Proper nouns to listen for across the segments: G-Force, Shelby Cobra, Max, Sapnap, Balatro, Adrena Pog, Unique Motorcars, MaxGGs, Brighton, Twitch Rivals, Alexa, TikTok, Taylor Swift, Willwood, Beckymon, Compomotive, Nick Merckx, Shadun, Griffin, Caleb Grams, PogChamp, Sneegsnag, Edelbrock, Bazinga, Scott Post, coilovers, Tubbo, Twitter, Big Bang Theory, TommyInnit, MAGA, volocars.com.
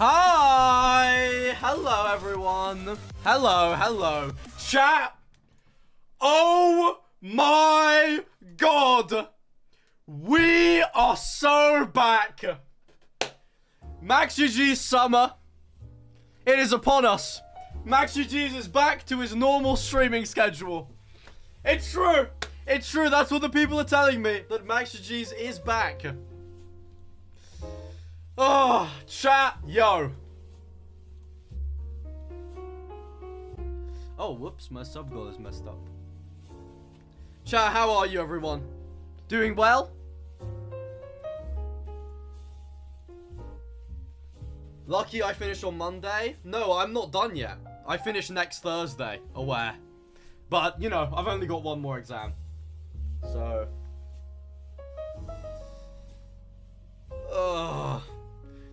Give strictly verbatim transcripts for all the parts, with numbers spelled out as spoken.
Hi! Hello, everyone. Hello, hello. Chat! Oh my god! We are so back! Max U G's summer. It is upon us. Max U G's is back to his normal streaming schedule. It's true! It's true, that's what the people are telling me, that Max U G's is back. Oh, chat, yo. Oh, whoops, my sub goal is messed up. Chat, how are you, everyone? Doing well? Lucky I finish on Monday. No, I'm not done yet. I finish next Thursday, aware. But, you know, I've only got one more exam. So. Ugh.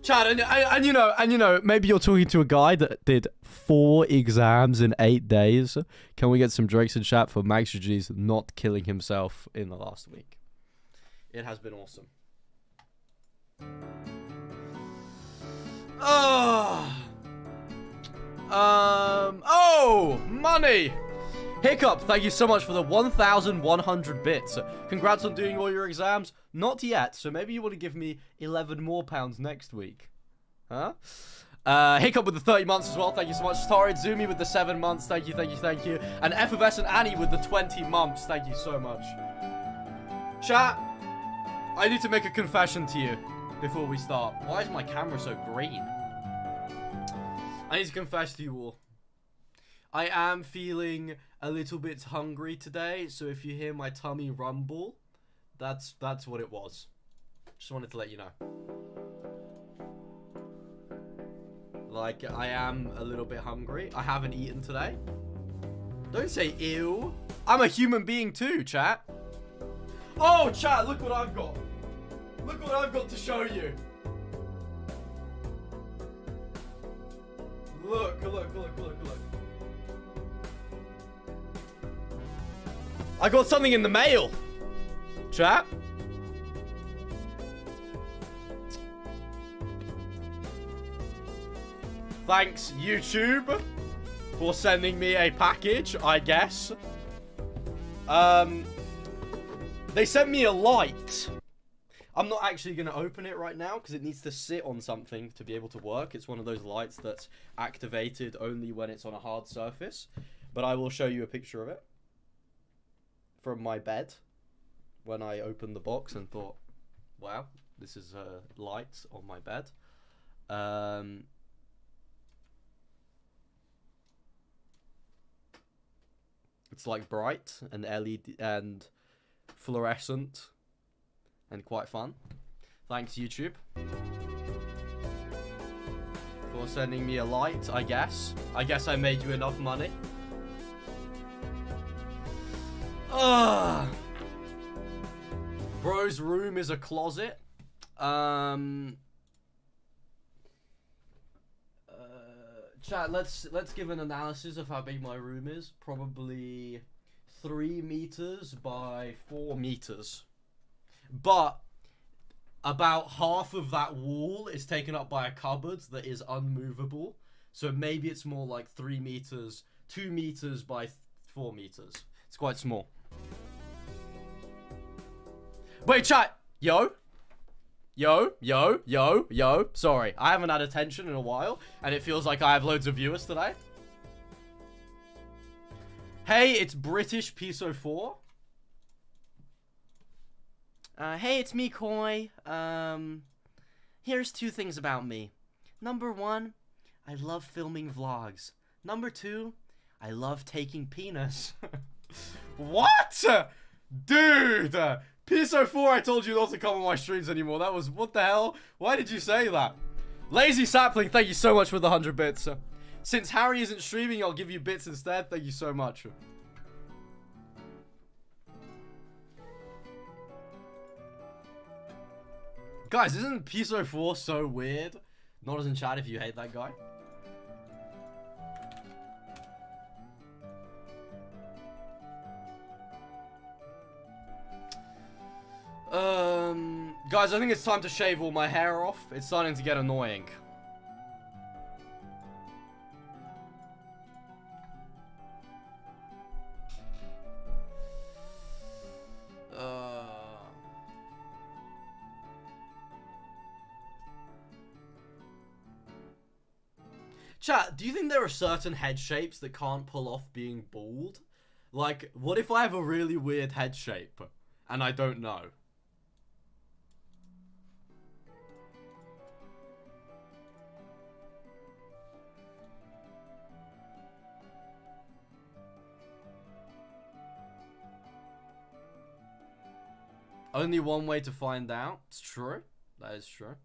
Chad, and, and, and you know, and you know, maybe you're talking to a guy that did four exams in eight days. Can we get some drinks in chat for Max U G's not killing himself in the last week? It has been awesome. Oh, um, oh, money. Hiccup, thank you so much for the one thousand one hundred bits. Congrats on doing all your exams. Not yet, so maybe you want to give me eleven more pounds next week. Huh? Uh, Hiccup with the thirty months as well. Thank you so much. Starred Zumi with the seven months. Thank you, thank you, thank you. And Effervescent Annie with the twenty months. Thank you so much. Chat, I need to make a confession to you before we start. Why is my camera so green? I need to confess to you all. I am feeling a little bit hungry today, so if you hear my tummy rumble, that's that's what it was. Just wanted to let you know. Like, I am a little bit hungry. I haven't eaten today. Don't say ew. I'm a human being too, chat. Oh, chat, look what I've got. Look what I've got to show you. Look, look, look, look, look. I got something in the mail, chat. Thanks, YouTube, for sending me a package, I guess. Um, they sent me a light. I'm not actually going to open it right now because it needs to sit on something to be able to work. It's one of those lights that's activated only when it's on a hard surface, but I will show you a picture of it. From my bed when I opened the box and thought, wow, this is a light on my bed. Um, it's like bright and L E D and fluorescent and quite fun. Thanks, YouTube, for sending me a light, I guess. I guess I made you enough money. Ugh. Bro's room is a closet. Um, uh, chat, let's let's give an analysis of how big my room is. Probably three meters by four meters, but about half of that wall is taken up by a cupboard that is unmovable. So maybe it's more like three meters, two meters by th- four meters. It's quite small. Wait, chat! Yo! Yo, yo, yo, yo. Sorry, I haven't had attention in a while, and it feels like I have loads of viewers today. Hey, it's British Piso four. Uh, hey, it's me, Koi. Um, here's two things about me. Number one, I love filming vlogs. Number two, I love taking penis. What? Dude! Piso four, I told you not to come on my streams anymore. That was... What the hell? Why did you say that? Lazy Sapling, thank you so much for the one hundred bits. Since Harry isn't streaming, I'll give you bits instead. Thank you so much. Guys, isn't Piso four so weird? Not as in chat if you hate that guy. Um, guys, I think it's time to shave all my hair off. It's starting to get annoying. Chat, do you think there are certain head shapes that can't pull off being bald? Like, what if I have a really weird head shape and I don't know? Only one way to find out. It's true. That is true.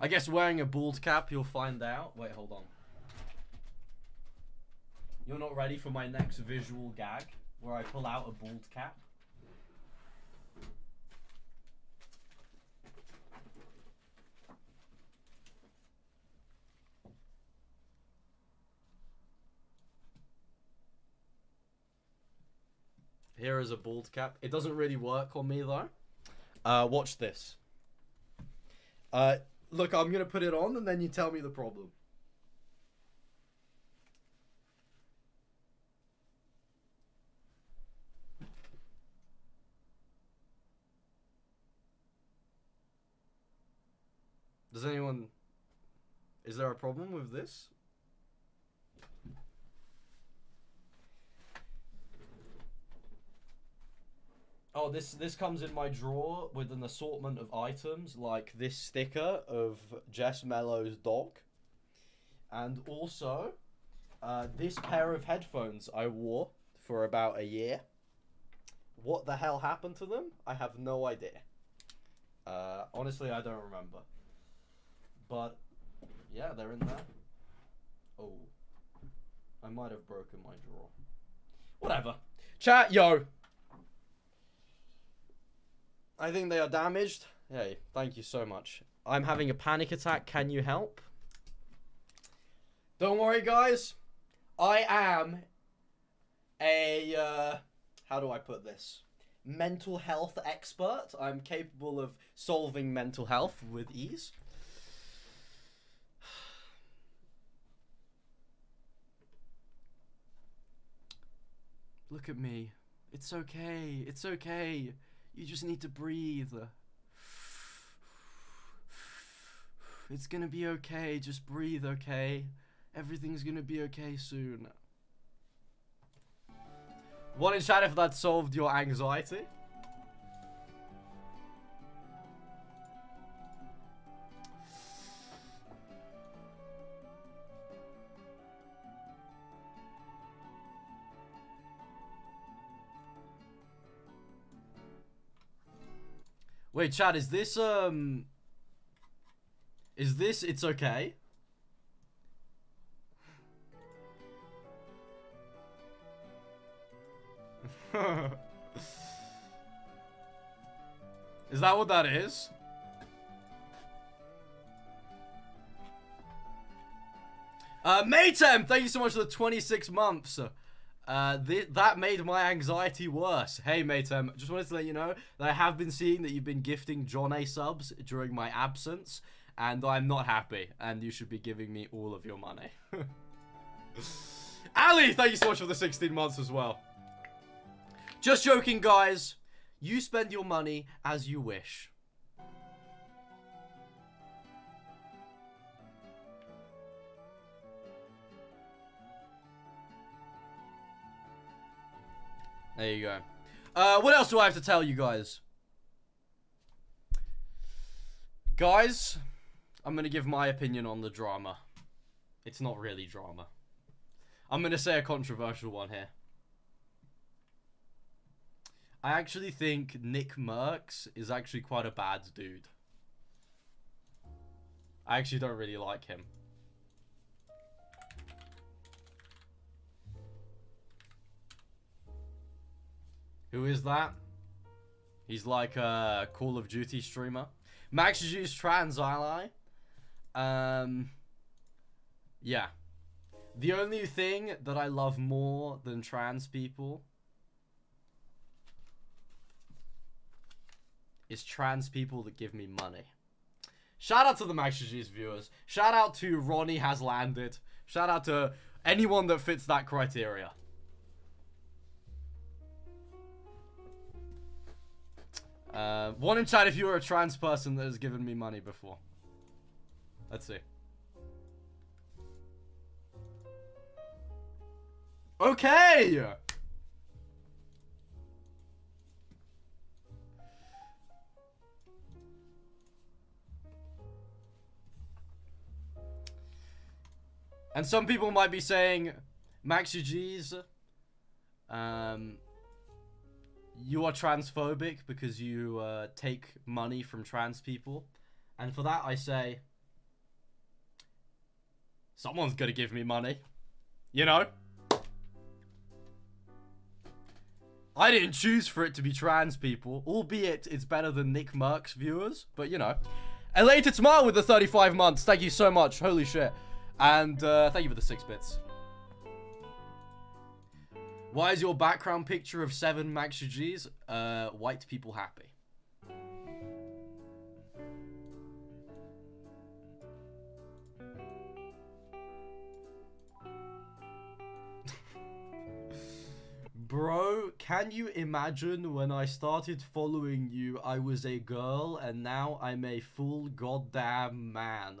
I guess wearing a bald cap, you'll find out. Wait, hold on. You're not ready for my next visual gag where I pull out a bald cap? Here is a bald cap. It doesn't really work on me though. Uh, watch this. Uh, look, I'm gonna put it on and then you tell me the problem. Does anyone... Is there a problem with this? Oh, this this comes in my drawer with an assortment of items, like this sticker of Jess Mellow's dog. And also, uh, this pair of headphones I wore for about a year. What the hell happened to them? I have no idea. Uh, honestly, I don't remember. But, yeah, they're in there. Oh. I might have broken my drawer. Whatever. Chat, yo! I think they are damaged. Hey, thank you so much. I'm having a panic attack. Can you help? Don't worry, guys. I am a, uh, how do I put this? Mental health expert. I'm capable of solving mental health with ease. Look at me. It's okay. It's okay. You just need to breathe. It's gonna be okay, just breathe, okay? Everything's gonna be okay soon. One in chat if that solved your anxiety. Wait, chat, is this, um, is this It's Okay? Is that what that is? Uh, Maytem, thank you so much for the twenty-six months. Uh, th that made my anxiety worse. Hey, Maytem, just wanted to let you know that I have been seeing that you've been gifting JonAh subs during my absence, and I'm not happy, and you should be giving me all of your money. Ali, thank you so much for the sixteen months as well. Just joking, guys. You spend your money as you wish. There you go. Uh, what else do I have to tell you guys? Guys, I'm going to give my opinion on the drama. It's not really drama. I'm going to say a controversial one here. I actually think Nick Merckx is actually quite a bad dude. I actually don't really like him. Who is that? He's like a Call of Duty streamer. Max G's trans ally. Um, yeah. The only thing that I love more than trans people is trans people that give me money. Shout out to the Max G's viewers. Shout out to Ronnie Has Landed. Shout out to anyone that fits that criteria. Uh, one in chat if you were a trans person that has given me money before. Let's see. Okay! And some people might be saying, Maxi G's, um, you are transphobic because you uh, take money from trans people. And for that I say, someone's gonna give me money. You know? I didn't choose for it to be trans people, albeit it's better than Nick Merck's viewers, but you know. Elated Smile with the thirty-five months, thank you so much, holy shit. And uh, thank you for the six bits. Why is your background picture of seven Maxi G's? Uh, white people happy. Bro, can you imagine when I started following you, I was a girl and now I'm a full goddamn man.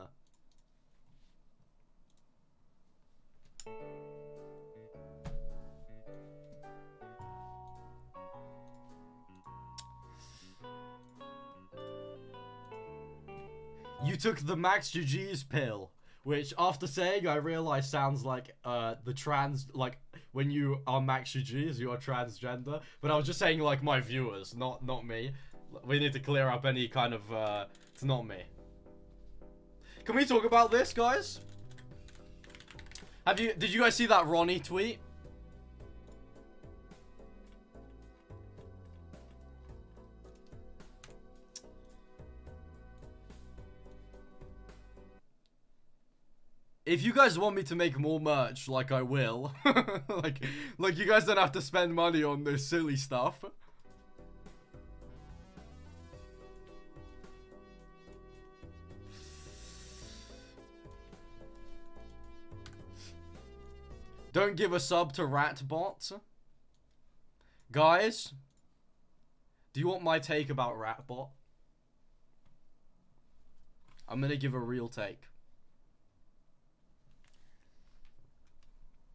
You took the Max G G's pill, which after saying I realize sounds like uh the trans, like when you are Max G G's you are transgender, but I was just saying like my viewers, not not me. We need to clear up any kind of uh it's not me. Can we talk about this, guys? Have you, did you guys see that Ronnie tweet? If you guys want me to make more merch, like I will, like, like you guys don't have to spend money on this silly stuff. Don't give a sub to Ratbot. Guys, do you want my take about Ratbot? I'm gonna give a real take.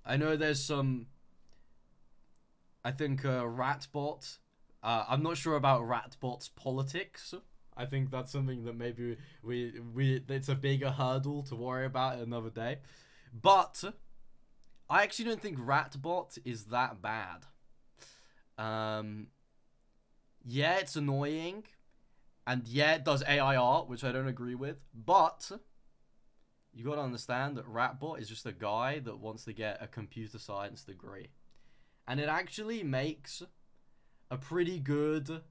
I know there's some, I think uh, Ratbot, uh, I'm not sure about Ratbot's politics. I think that's something that maybe we, we, it's a bigger hurdle to worry about another day. But I actually don't think Ratbot is that bad. Um, yeah, it's annoying. And yeah, it does A I art, which I don't agree with. But you gotta understand that Ratbot is just a guy that wants to get a computer science degree. And it actually makes a pretty good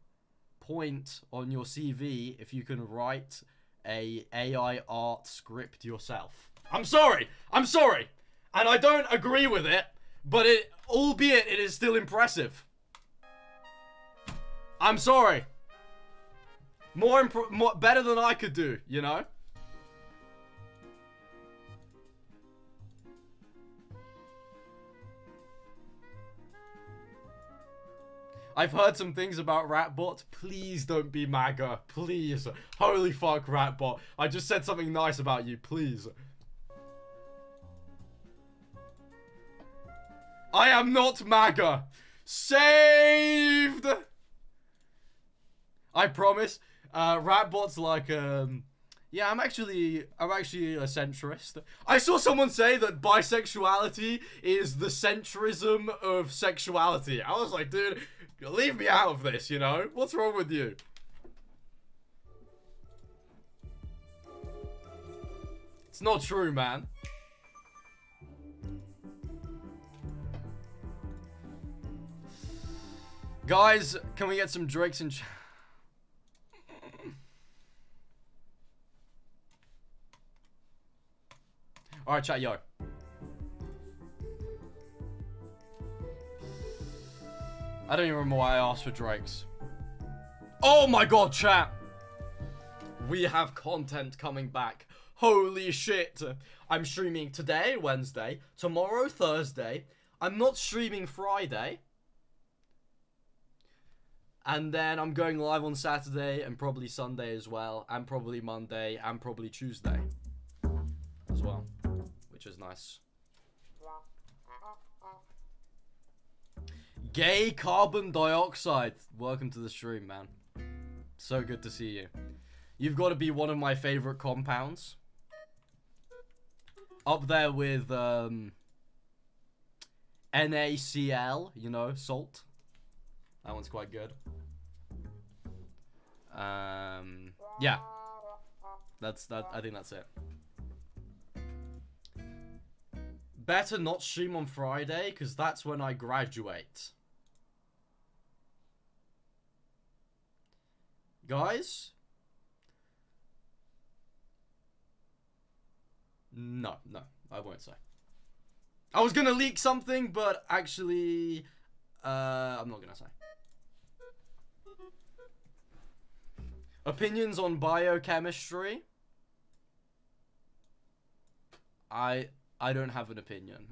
point on your C V if you can write a AI art script yourself. I'm sorry! I'm sorry! And I don't agree with it, but it, albeit it is still impressive. I'm sorry. More, impro more better than I could do, you know? I've heard some things about Ratbot. Please don't be MAGA, please. Holy fuck, Ratbot. I just said something nice about you, please. I am not MAGA. Saved. I promise. Uh, Ratbot's like, um, yeah, I'm actually, I'm actually a centrist. I saw someone say that bisexuality is the centrism of sexuality. I was like, dude, leave me out of this, you know? What's wrong with you? It's not true, man. Guys, can we get some drinks and ch- Alright, chat, yo. I don't even remember why I asked for drinks. Oh my god, chat! We have content coming back. Holy shit! I'm streaming today, Wednesday. Tomorrow, Thursday. I'm not streaming Friday. And then I'm going live on Saturday and probably Sunday as well. And probably Monday and probably Tuesday. well, which is nice. Gay carbon dioxide, welcome to the stream, man. So good to see you. You've got to be one of my favorite compounds. Up there with um, N A C L, you know, salt. That one's quite good. Um, yeah, that's that. I think that's it. Better not stream on Friday, because that's when I graduate. Guys? No, no, I won't say. I was going to leak something, but actually, uh, I'm not going to say. Opinions on biochemistry? I... I don't have an opinion.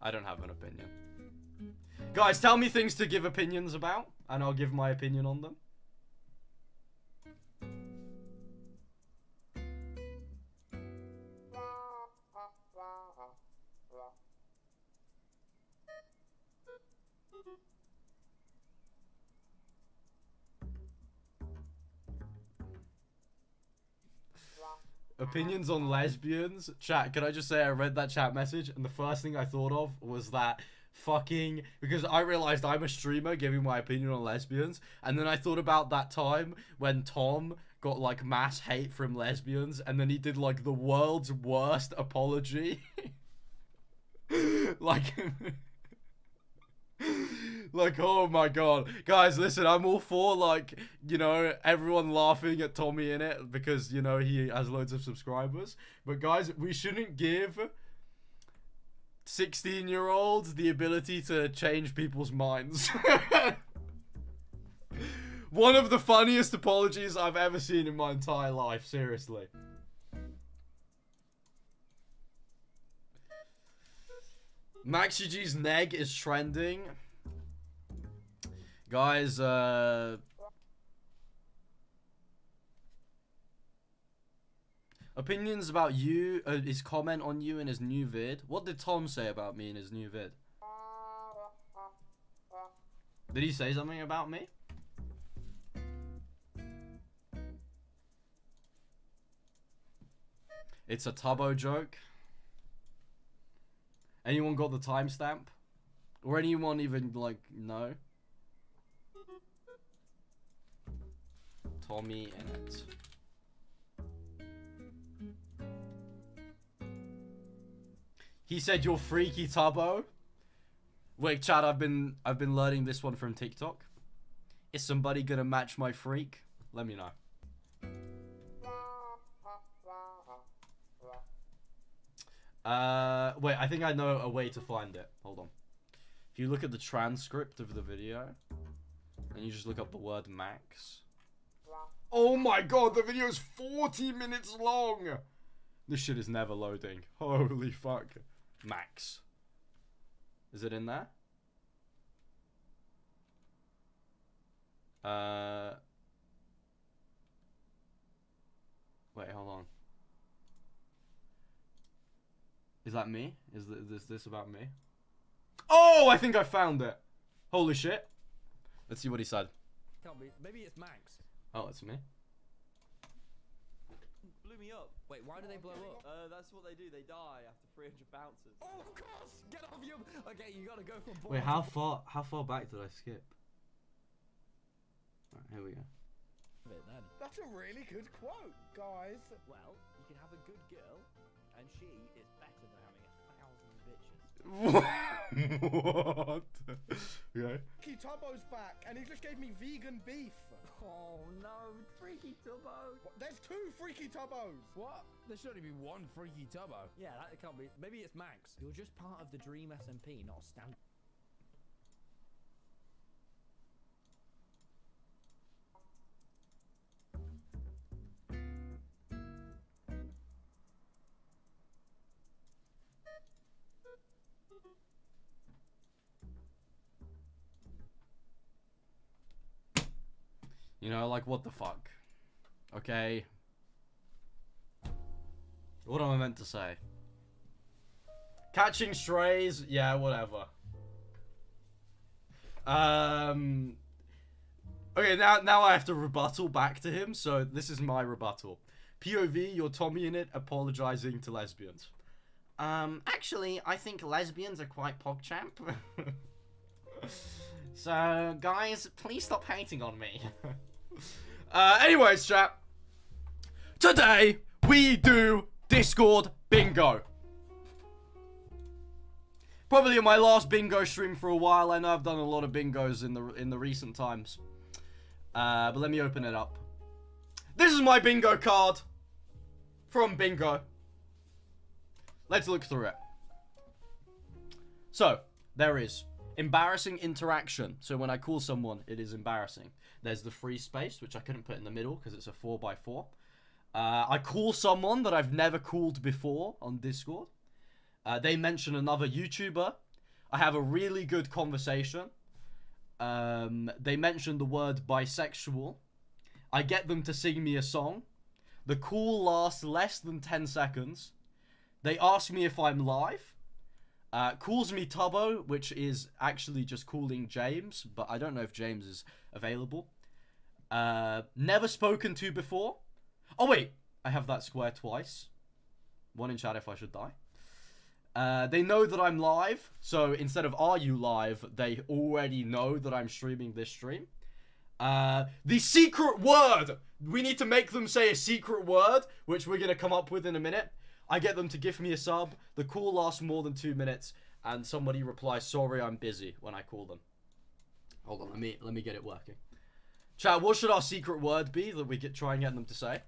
I don't have an opinion. Guys, tell me things to give opinions about, and I'll give my opinion on them. Opinions on lesbians? Chat, can I just say I read that chat message and the first thing I thought of was that fucking... Because I realized I'm a streamer giving my opinion on lesbians, and then I thought about that time when Tom got like mass hate from lesbians and then he did like the world's worst apology. Like... Like, oh my god. Guys, listen, I'm all for, like, you know, everyone laughing at TommyInnit because, you know, he has loads of subscribers. But, guys, we shouldn't give sixteen-year-olds the ability to change people's minds. One of the funniest apologies I've ever seen in my entire life, seriously. Maxi G's neg is trending. Guys, uh... opinions about you, uh, his comment on you in his new vid. What did Tom say about me in his new vid? Did he say something about me? It's a Tubbo joke. Anyone got the timestamp? Or anyone even, like, know? Tommy in it. He said you're freaky, Tubbo. Wait, Chad, I've been I've been learning this one from TikTok. Is somebody gonna match my freak? Let me know. Uh wait, I think I know a way to find it. Hold on. If you look at the transcript of the video and you just look up the word max. Oh my god, the video is forty minutes long! This shit is never loading. Holy fuck. Max. Is it in there? Uh... Wait, hold on. Is that me? Is th this, this about me? Oh, I think I found it! Holy shit. Let's see what he said. Can't be. Maybe it's Max. Oh, it's me. Blew me up. Wait, why do they blow up? Uh, that's what they do. They die after three hundred bounces. Oh, of course! Get off your... Okay, you gotta go for... Board. Wait, how far How far back did I skip? All right, here we go. That's a really good quote, guys. Well, you can have a good girl, and she is better than having a thousand bitches. What? Okay. Freaky Tubbo's back, and he just gave me vegan beef. Oh no, Freaky Tubbo! What? There's two Freaky Tubbos. What? There should only be one Freaky Tubbo. Yeah, that can't be. Maybe it's Max. You're just part of the Dream S M P, not a stand. You know, like, what the fuck? Okay. What am I meant to say? Catching strays, yeah, whatever. Um, okay, now now I have to rebuttal back to him, so this is my rebuttal. P O V, you're TommyInnit apologizing to lesbians. Um, actually, I think lesbians are quite PogChamp. So, guys, please stop hating on me. uh, anyways, chap. Today, we do Discord bingo. Probably my last bingo stream for a while. I know I've done a lot of bingos in the in the recent times. Uh, but let me open it up. This is my bingo card from bingo. Let's look through it. So, there is embarrassing interaction. So when I call someone, it is embarrassing. There's the free space, which I couldn't put in the middle because it's a four by four. Uh, I call someone that I've never called before on Discord. Uh, they mention another YouTuber. I have a really good conversation. Um, they mention the word bisexual. I get them to sing me a song. The call lasts less than ten seconds. They ask me if I'm live. Uh, calls me Tubbo, which is actually just calling James, but I don't know if James is available. Uh, never spoken to before. Oh, wait. I have that square twice. One in chat if I should die. Uh, they know that I'm live. So instead of are you live, they already know that I'm streaming this stream. Uh, the secret word. We need to make them say a secret word, which we're going to come up with in a minute. I get them to give me a sub. The call lasts more than two minutes. And somebody replies, sorry, I'm busy when I call them. Hold on. Let me, let me get it working. Chat, what should our secret word be that we get, try and get them to say?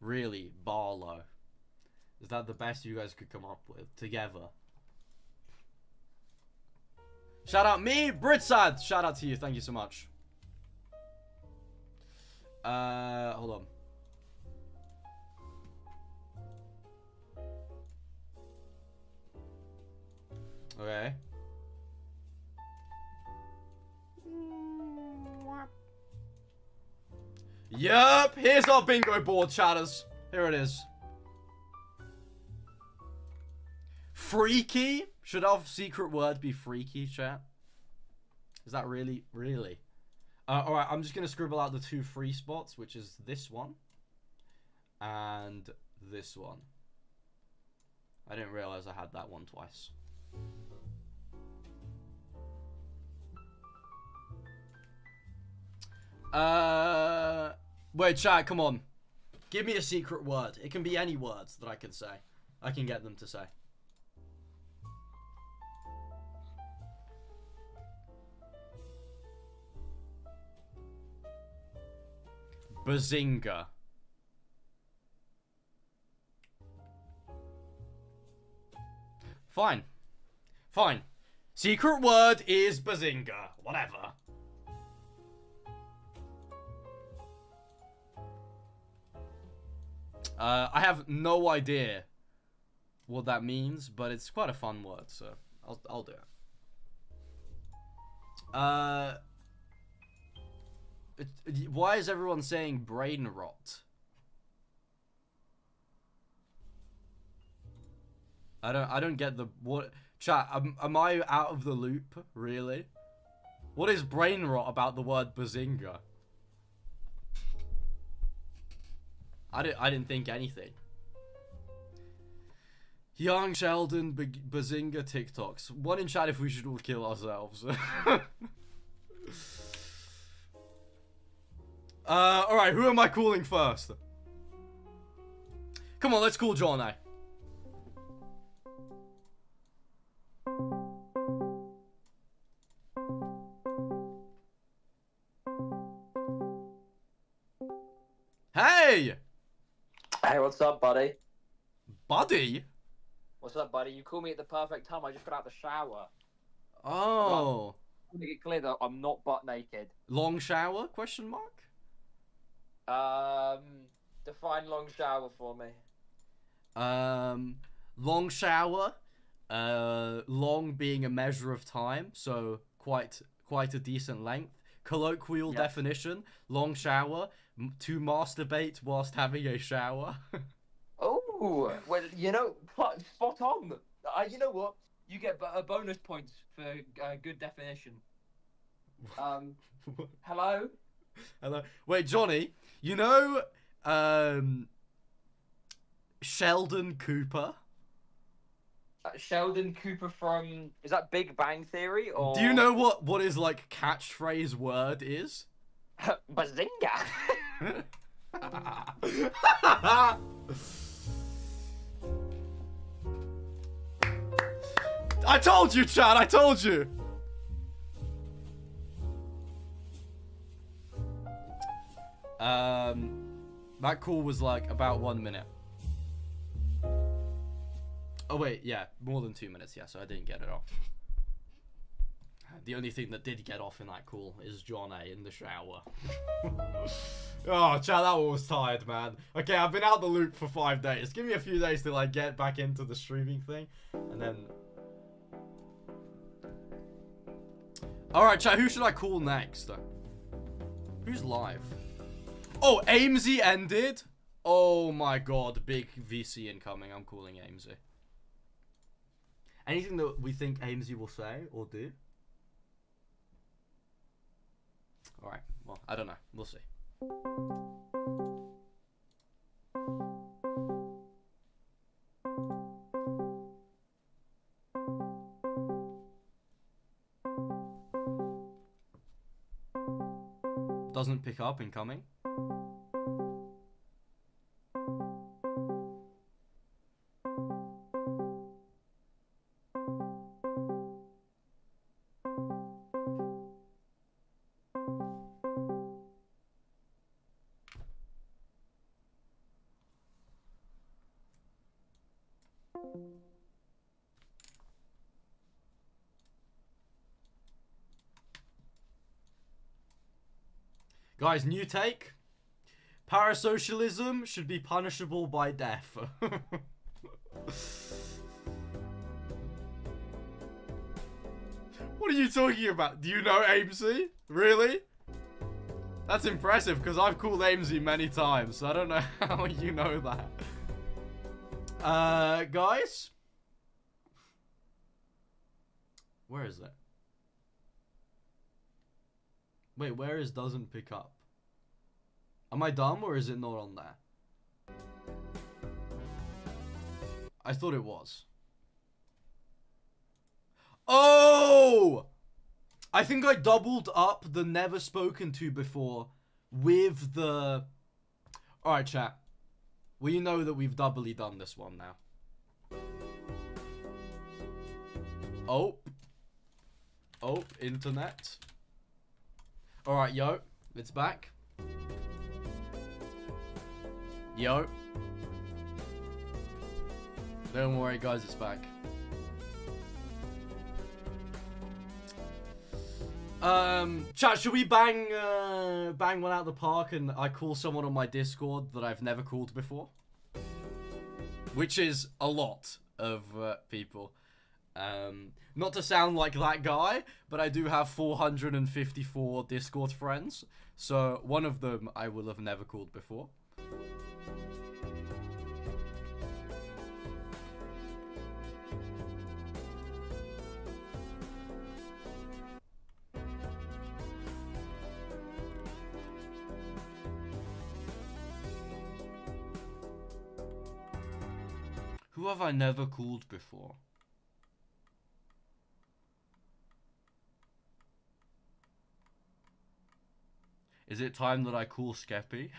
Really, Barlow. Is that the best you guys could come up with together? Shout out me, Britsad. Shout out to you. Thank you so much. Uh, hold on. Okay. Yup, here's our bingo board, chatters. Here it is. Freaky? Should our secret word be freaky, chat? Is that really, really? Uh, Alright, I'm just going to scribble out the two free spots, which is this one and this one. I didn't realize I had that one twice. Uh, wait, chat, come on. Give me a secret word. It can be any words that I can say. I can get them to say. Bazinga. Fine. Fine. Secret word is bazinga. Whatever. Uh, I have no idea what that means, but it's quite a fun word, so I'll, I'll do it. Uh, it, it. Why is everyone saying brain rot? I don't. I don't get the what. Chat. Am, am I out of the loop? Really? What is brain rot about the word bazinga? I didn't, I didn't think anything. Young Sheldon B Bazinga TikToks. One in chat if we should all kill ourselves. uh, Alright, who am I calling first? Come on, let's call JonAh. Hey! Hey, what's up, buddy? Buddy? What's up, buddy? You call me at the perfect time. I just got out the shower. Oh. But to get clear, though, I'm not butt naked. Long shower? Question mark? Um, define long shower for me. Um, long shower Uh, long being a measure of time, so quite quite a decent length. Colloquial yep. definition: long shower, m to masturbate whilst having a shower. Oh, well, you know, spot on. Uh, you know what? You get a bonus points for uh, good definition. Um, hello. Hello. Wait, Johnny. You know, um, Sheldon Cooper. Uh, Sheldon Cooper from, is that Big Bang Theory? Or do you know what what his like catchphrase word is? Bazinga. I told you, Chad. I told you. Um, that call was like about one minute. Oh wait, yeah, more than two minutes. Yeah, so I didn't get it off. The only thing that did get off in that call is JonAh in the shower. Oh, Chad, that one was tired, man. Okay, I've been out the loop for five days. Give me a few days till I get back into the streaming thing, and then. All right, Chad, who should I call next? Who's live? Oh, Aimsey ended? Oh my god, big V C incoming. I'm calling Aimsey. Anything that we think Aimsey will say or do? Alright, well, I don't know. We'll see. Doesn't pick up incoming. Guys, new take. Parasocialism should be punishable by death. What are you talking about? Do you know Aimsey? Really? That's impressive because I've called Aimsey many times, so I don't know how you know that. Uh, guys? Where is it? Wait, where is doesn't pick up? Am I dumb or is it not on there? I thought it was. Oh! I think I doubled up the never spoken to before with the... Alright, chat. Well, you know that we've doubly done this one now. Oh. Oh, internet. Alright, yo, it's back. Yo. Don't worry, guys, it's back. Um, chat, should we bang, uh, bang one out of the park and I call someone on my Discord that I've never called before? Which is a lot of uh, people. Um, not to sound like that guy, but I do have four hundred fifty-four Discord friends, so one of them I will have never called before. Who have I never called before? Is it time that I call Skeppy?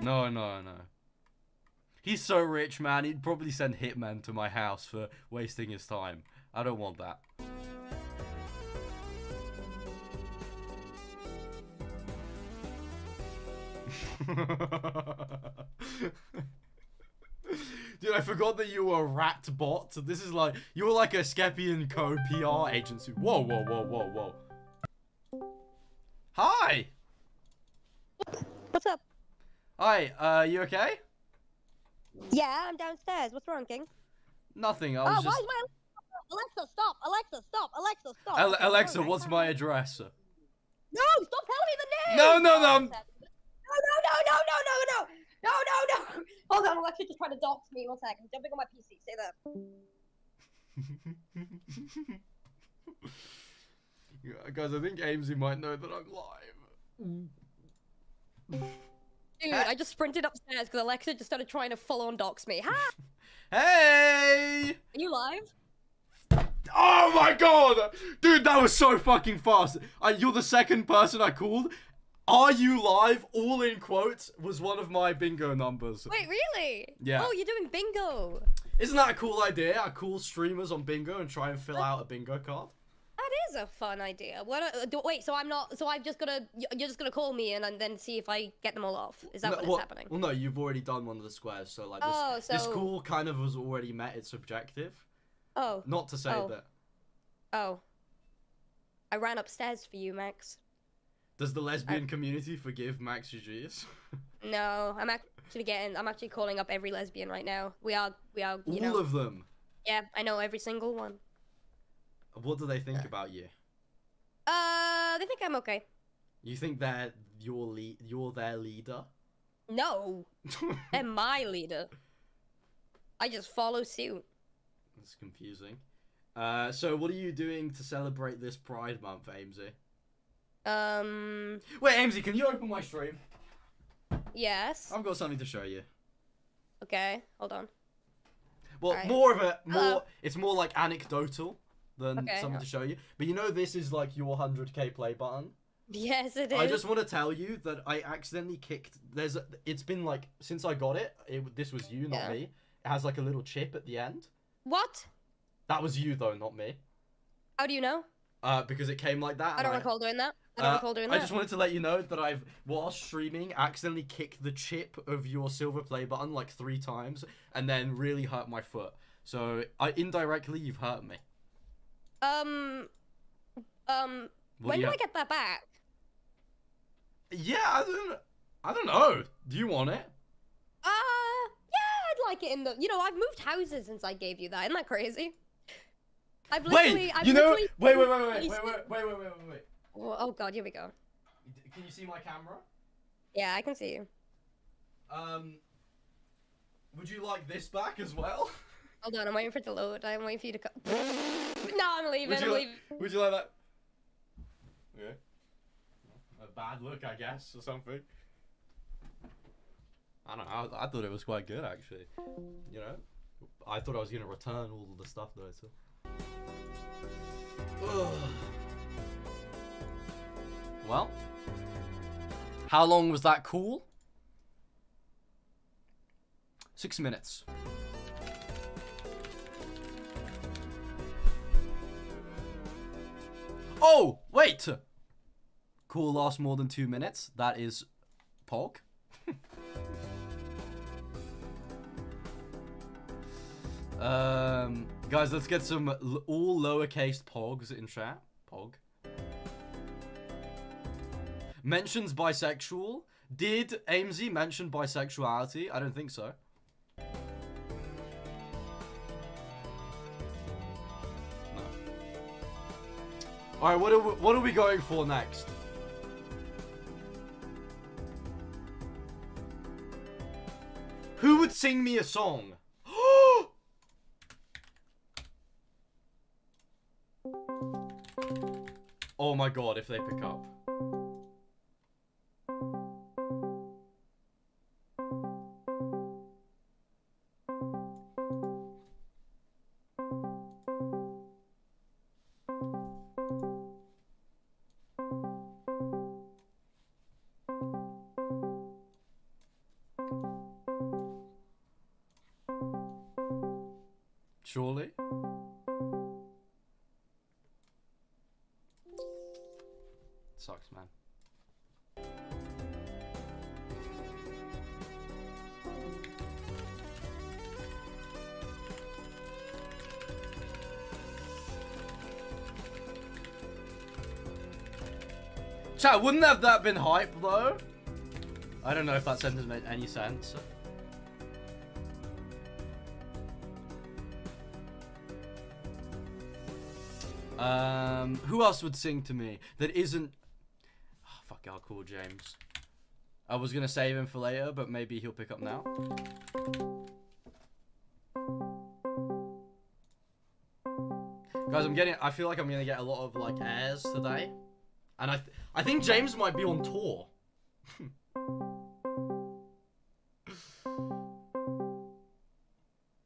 No, no, no. He's so rich, man. He'd probably send hitmen to my house for wasting his time. I don't want that. Dude, I forgot that you were a rat bot. This is like, you were like a Skeppy and Co P R agency. Whoa, whoa, whoa, whoa, whoa. Hi! What's up? Hi, uh, you okay? Yeah, I'm downstairs. What's wrong, King? Nothing, I was oh, just... Why is my... Alexa, stop! Alexa, stop! Alexa, stop! Ale Alexa, what's my address? No, stop telling me the name! No, no, no! No, no, no, no, no, no, no! No, no, no! Hold on, Alexa just tried to dox me. One sec, I'm jumping on my P C. Stay there. Yeah, guys, I think Aimsey might know that I'm live. Dude, I just sprinted upstairs because Alexa just started trying to full-on dox me. Ha! Hey! Are you live? Oh my god! Dude, that was so fucking fast. I, you're the second person I called. Are you live? All in quotes was one of my bingo numbers. Wait, really? Yeah. Oh, you're doing bingo. Isn't that a cool idea? I call streamers on bingo and try and fill out a bingo card. That is a fun idea. What? Uh, do, wait, so I'm not. So I've just gotta. You're just gonna call me and, and then see if I get them all off. Is that no, what's well, happening? Well, no, you've already done one of the squares, so like this, oh, so... this call kind of was already met its objective. Oh. Not to say oh. that. Oh. I ran upstairs for you, Max. Does the lesbian I... community forgive Max G Gs? No, I'm actually getting. I'm actually calling up every lesbian right now. We are. We are. You all know. Of them. Yeah, I know every single one. What do they think about you? Uh, they think I'm okay. You think that you're le you're their leader? No, they're my leader. I just follow suit. That's confusing. Uh, so what are you doing to celebrate this Pride Month, Aimsey? Um. Wait, Aimsey, can you open my stream? Yes. I've got something to show you. Okay, hold on. Well, right. more of a more. Hello? It's more like anecdotal. Than okay, something no. to show you. But you know this is like your one hundred K play button? Yes, it is. I just want to tell you that I accidentally kicked... There's, a, It's been like... Since I got it, it this was you, not yeah. me. It has like a little chip at the end. What? That was you, though, not me. How do you know? Uh, because it came like that. I don't recall doing that. I don't uh, recall doing that. I just wanted to let you know that I've, while streaming, accidentally kicked the chip of your silver play button like three times and then really hurt my foot. So, I indirectly, you've hurt me. Um, um, well, when yeah. do I get that back? Yeah, I don't, I don't know. Do you want it? Uh, yeah, I'd like it in the, you know, I've moved houses since I gave you that. Isn't that crazy? I've literally, wait, I've you know, wait, wait, wait, wait, wait, wait, wait, wait, wait, wait. Oh, oh God, here we go. Can you see my camera? Yeah, I can see you. Um, would you like this back as well? Hold on, I'm waiting for it to load. I'm waiting for you to come. No, I'm leaving. Would you, I'm leaving. Like, would you like that? Okay. A bad look, I guess, or something. I don't know. I, I thought it was quite good, actually. You know, I thought I was gonna return all of the stuff though. So. Ugh. Well, how long was that call? Six minutes. Oh, wait! Call lasts more than two minutes. That is Pog. um, guys, let's get some l all lowercase Pogs in chat. Pog. Mentions bisexual. Did Aimsey mention bisexuality? I don't think so. All right, what are we, what are we going for next? Who would sing me a song? Oh my god, if they pick up. Surely. Sucks, man. Chat, wouldn't have that been hype though? I don't know if that sentence made any sense. Um, who else would sing to me that isn't... Oh, fuck, I'll call James. I was going to save him for later, but maybe he'll pick up now. Guys, I'm getting... I feel like I'm going to get a lot of, like, airs today. And I th I think James might be on tour.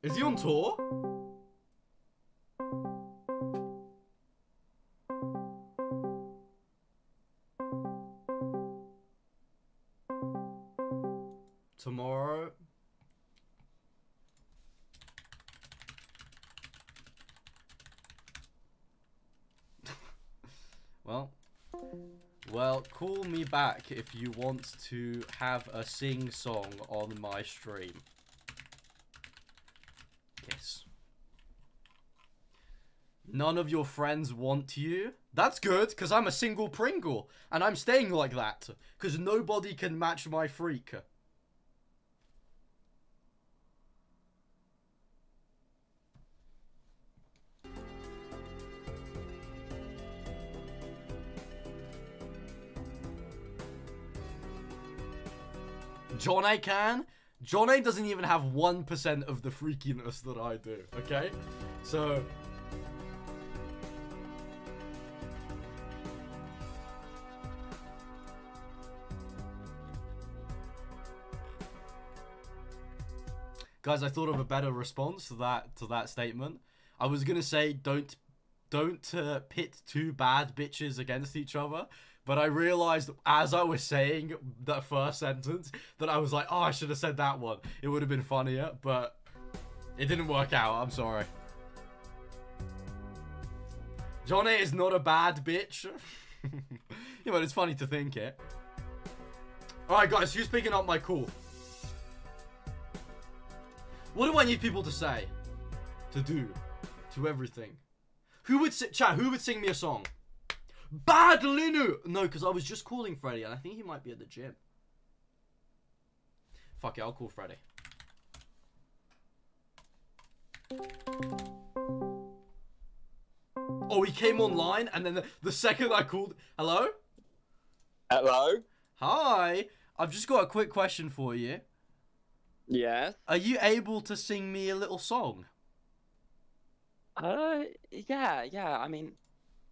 Is he on tour? Tomorrow? Well... Well, call me back if you want to have a sing-song on my stream. Yes. None of your friends want you? That's good, because I'm a single Pringle, and I'm staying like that, because nobody can match my freak. JonAh can. JonAh doesn't even have one percent of the freakiness that I do, okay? So... Guys, I thought of a better response to that to that statement. I was gonna say, don't, don't uh, pit two bad bitches against each other. But I realized as I was saying that first sentence that I was like, oh, I should have said that one. It would have been funnier, but it didn't work out. I'm sorry. JonAh is not a bad bitch. Yeah, but it's funny to think it. All right, guys, who's picking up my call? What do I need people to say? To do? To everything? Who would si- Chat, who would sing me a song? Bad Linu! No, because I was just calling Freddie, and I think he might be at the gym. Fuck it, I'll call Freddie. Oh, he came online, and then the, the second I called... Hello? Hello? Hi! I've just got a quick question for you. Yeah? Are you able to sing me a little song? Uh, yeah, yeah, I mean...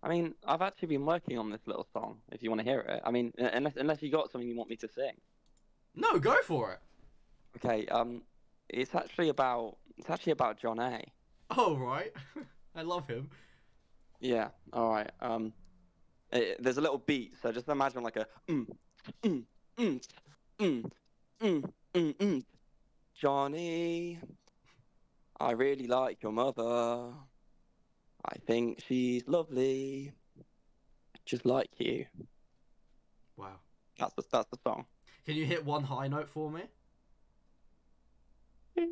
I mean, I've actually been working on this little song, if you want to hear it. I mean, unless unless you got something you want me to sing. No, go for it. Okay, um, it's actually about, it's actually about JonAh. Oh, right. I love him. Yeah, all right. Um, it, there's a little beat, so just imagine like a mm, mm, mm, mm, mm, mm, mm. JonAh, I really like your mother. I think she's lovely, just like you. Wow. That's the, that's the song. Can you hit one high note for me? Yes,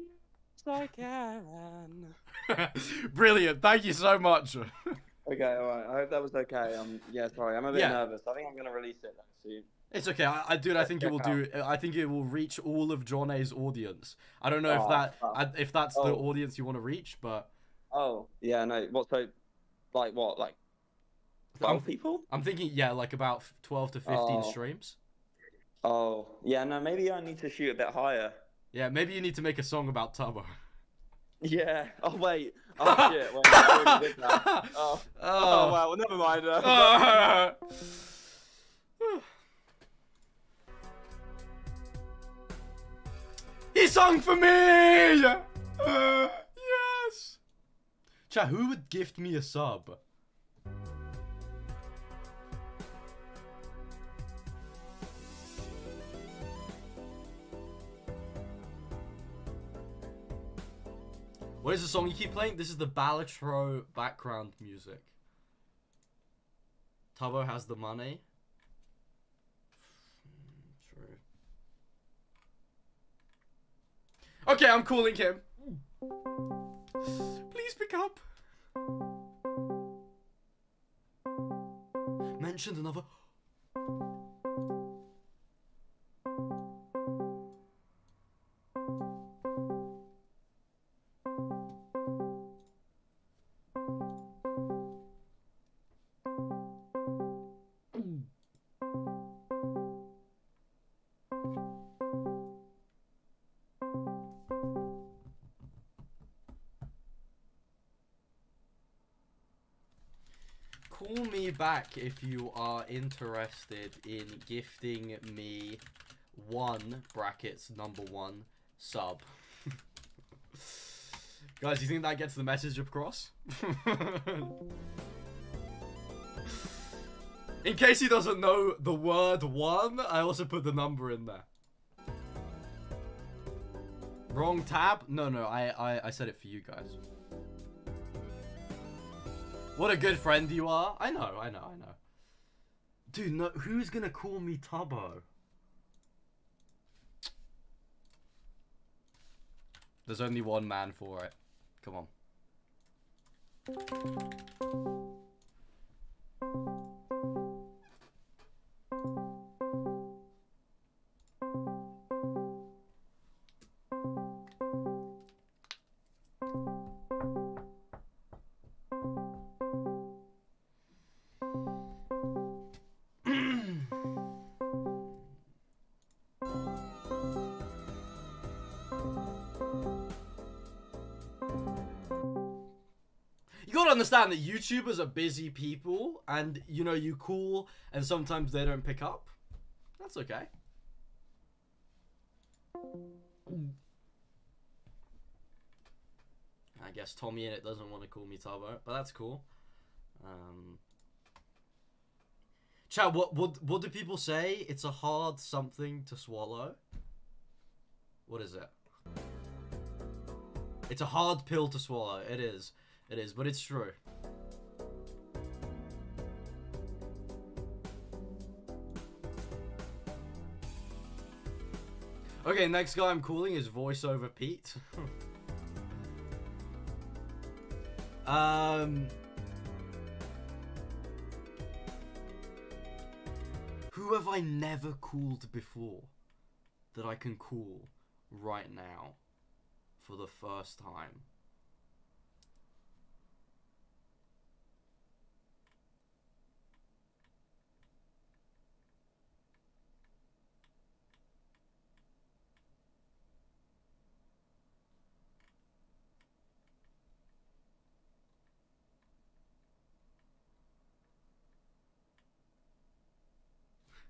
I can. Brilliant. Thank you so much. Okay, all right. I hope that was okay. Um, yeah, sorry. I'm a bit yeah. nervous. I think I'm going to release it soon. It's okay, I, I dude. I think it will do. I think it will reach all of JonAh's audience. I don't know oh, if that uh, if that's oh. the audience you want to reach, but. Oh, yeah, no, what, so, like, what, like, twelve I'm, people? I'm thinking, yeah, like, about twelve to fifteen oh. streams. Oh, yeah, no, maybe I need to shoot a bit higher. Yeah, maybe you need to make a song about Tubbo. Yeah, oh, wait, oh, shit, wait, I already did that. Oh, oh. oh well, never mind. Uh, he sung for me! Uh, yes! Chat, who would gift me a sub? What is the song you keep playing? This is the Balatro background music. Tubbo has the money. True. Okay, I'm calling him. Please pick up. Mentioned another. Call me back if you are interested in gifting me one brackets number one sub. Guys, do you think that gets the message across? In case he doesn't know the word one, I also put the number in there. Wrong tab? No, no, I, I, I said it for you guys. What a good friend you are. I know, I know, I know. Dude, no, who's gonna call me Tubbo? There's only one man for it. Come on. Understand that YouTubers are busy people, and you know, you call and sometimes they don't pick up. That's okay. I guess TommyInnit doesn't want to call me Tubbo, but that's cool. Um, Chat, what what what do people say? It's a hard something to swallow. What is it? It's a hard pill to swallow. It is. It is, but it's true. Okay, next guy I'm calling is VoiceOver Pete. um, who have I never called before that I can call right now for the first time?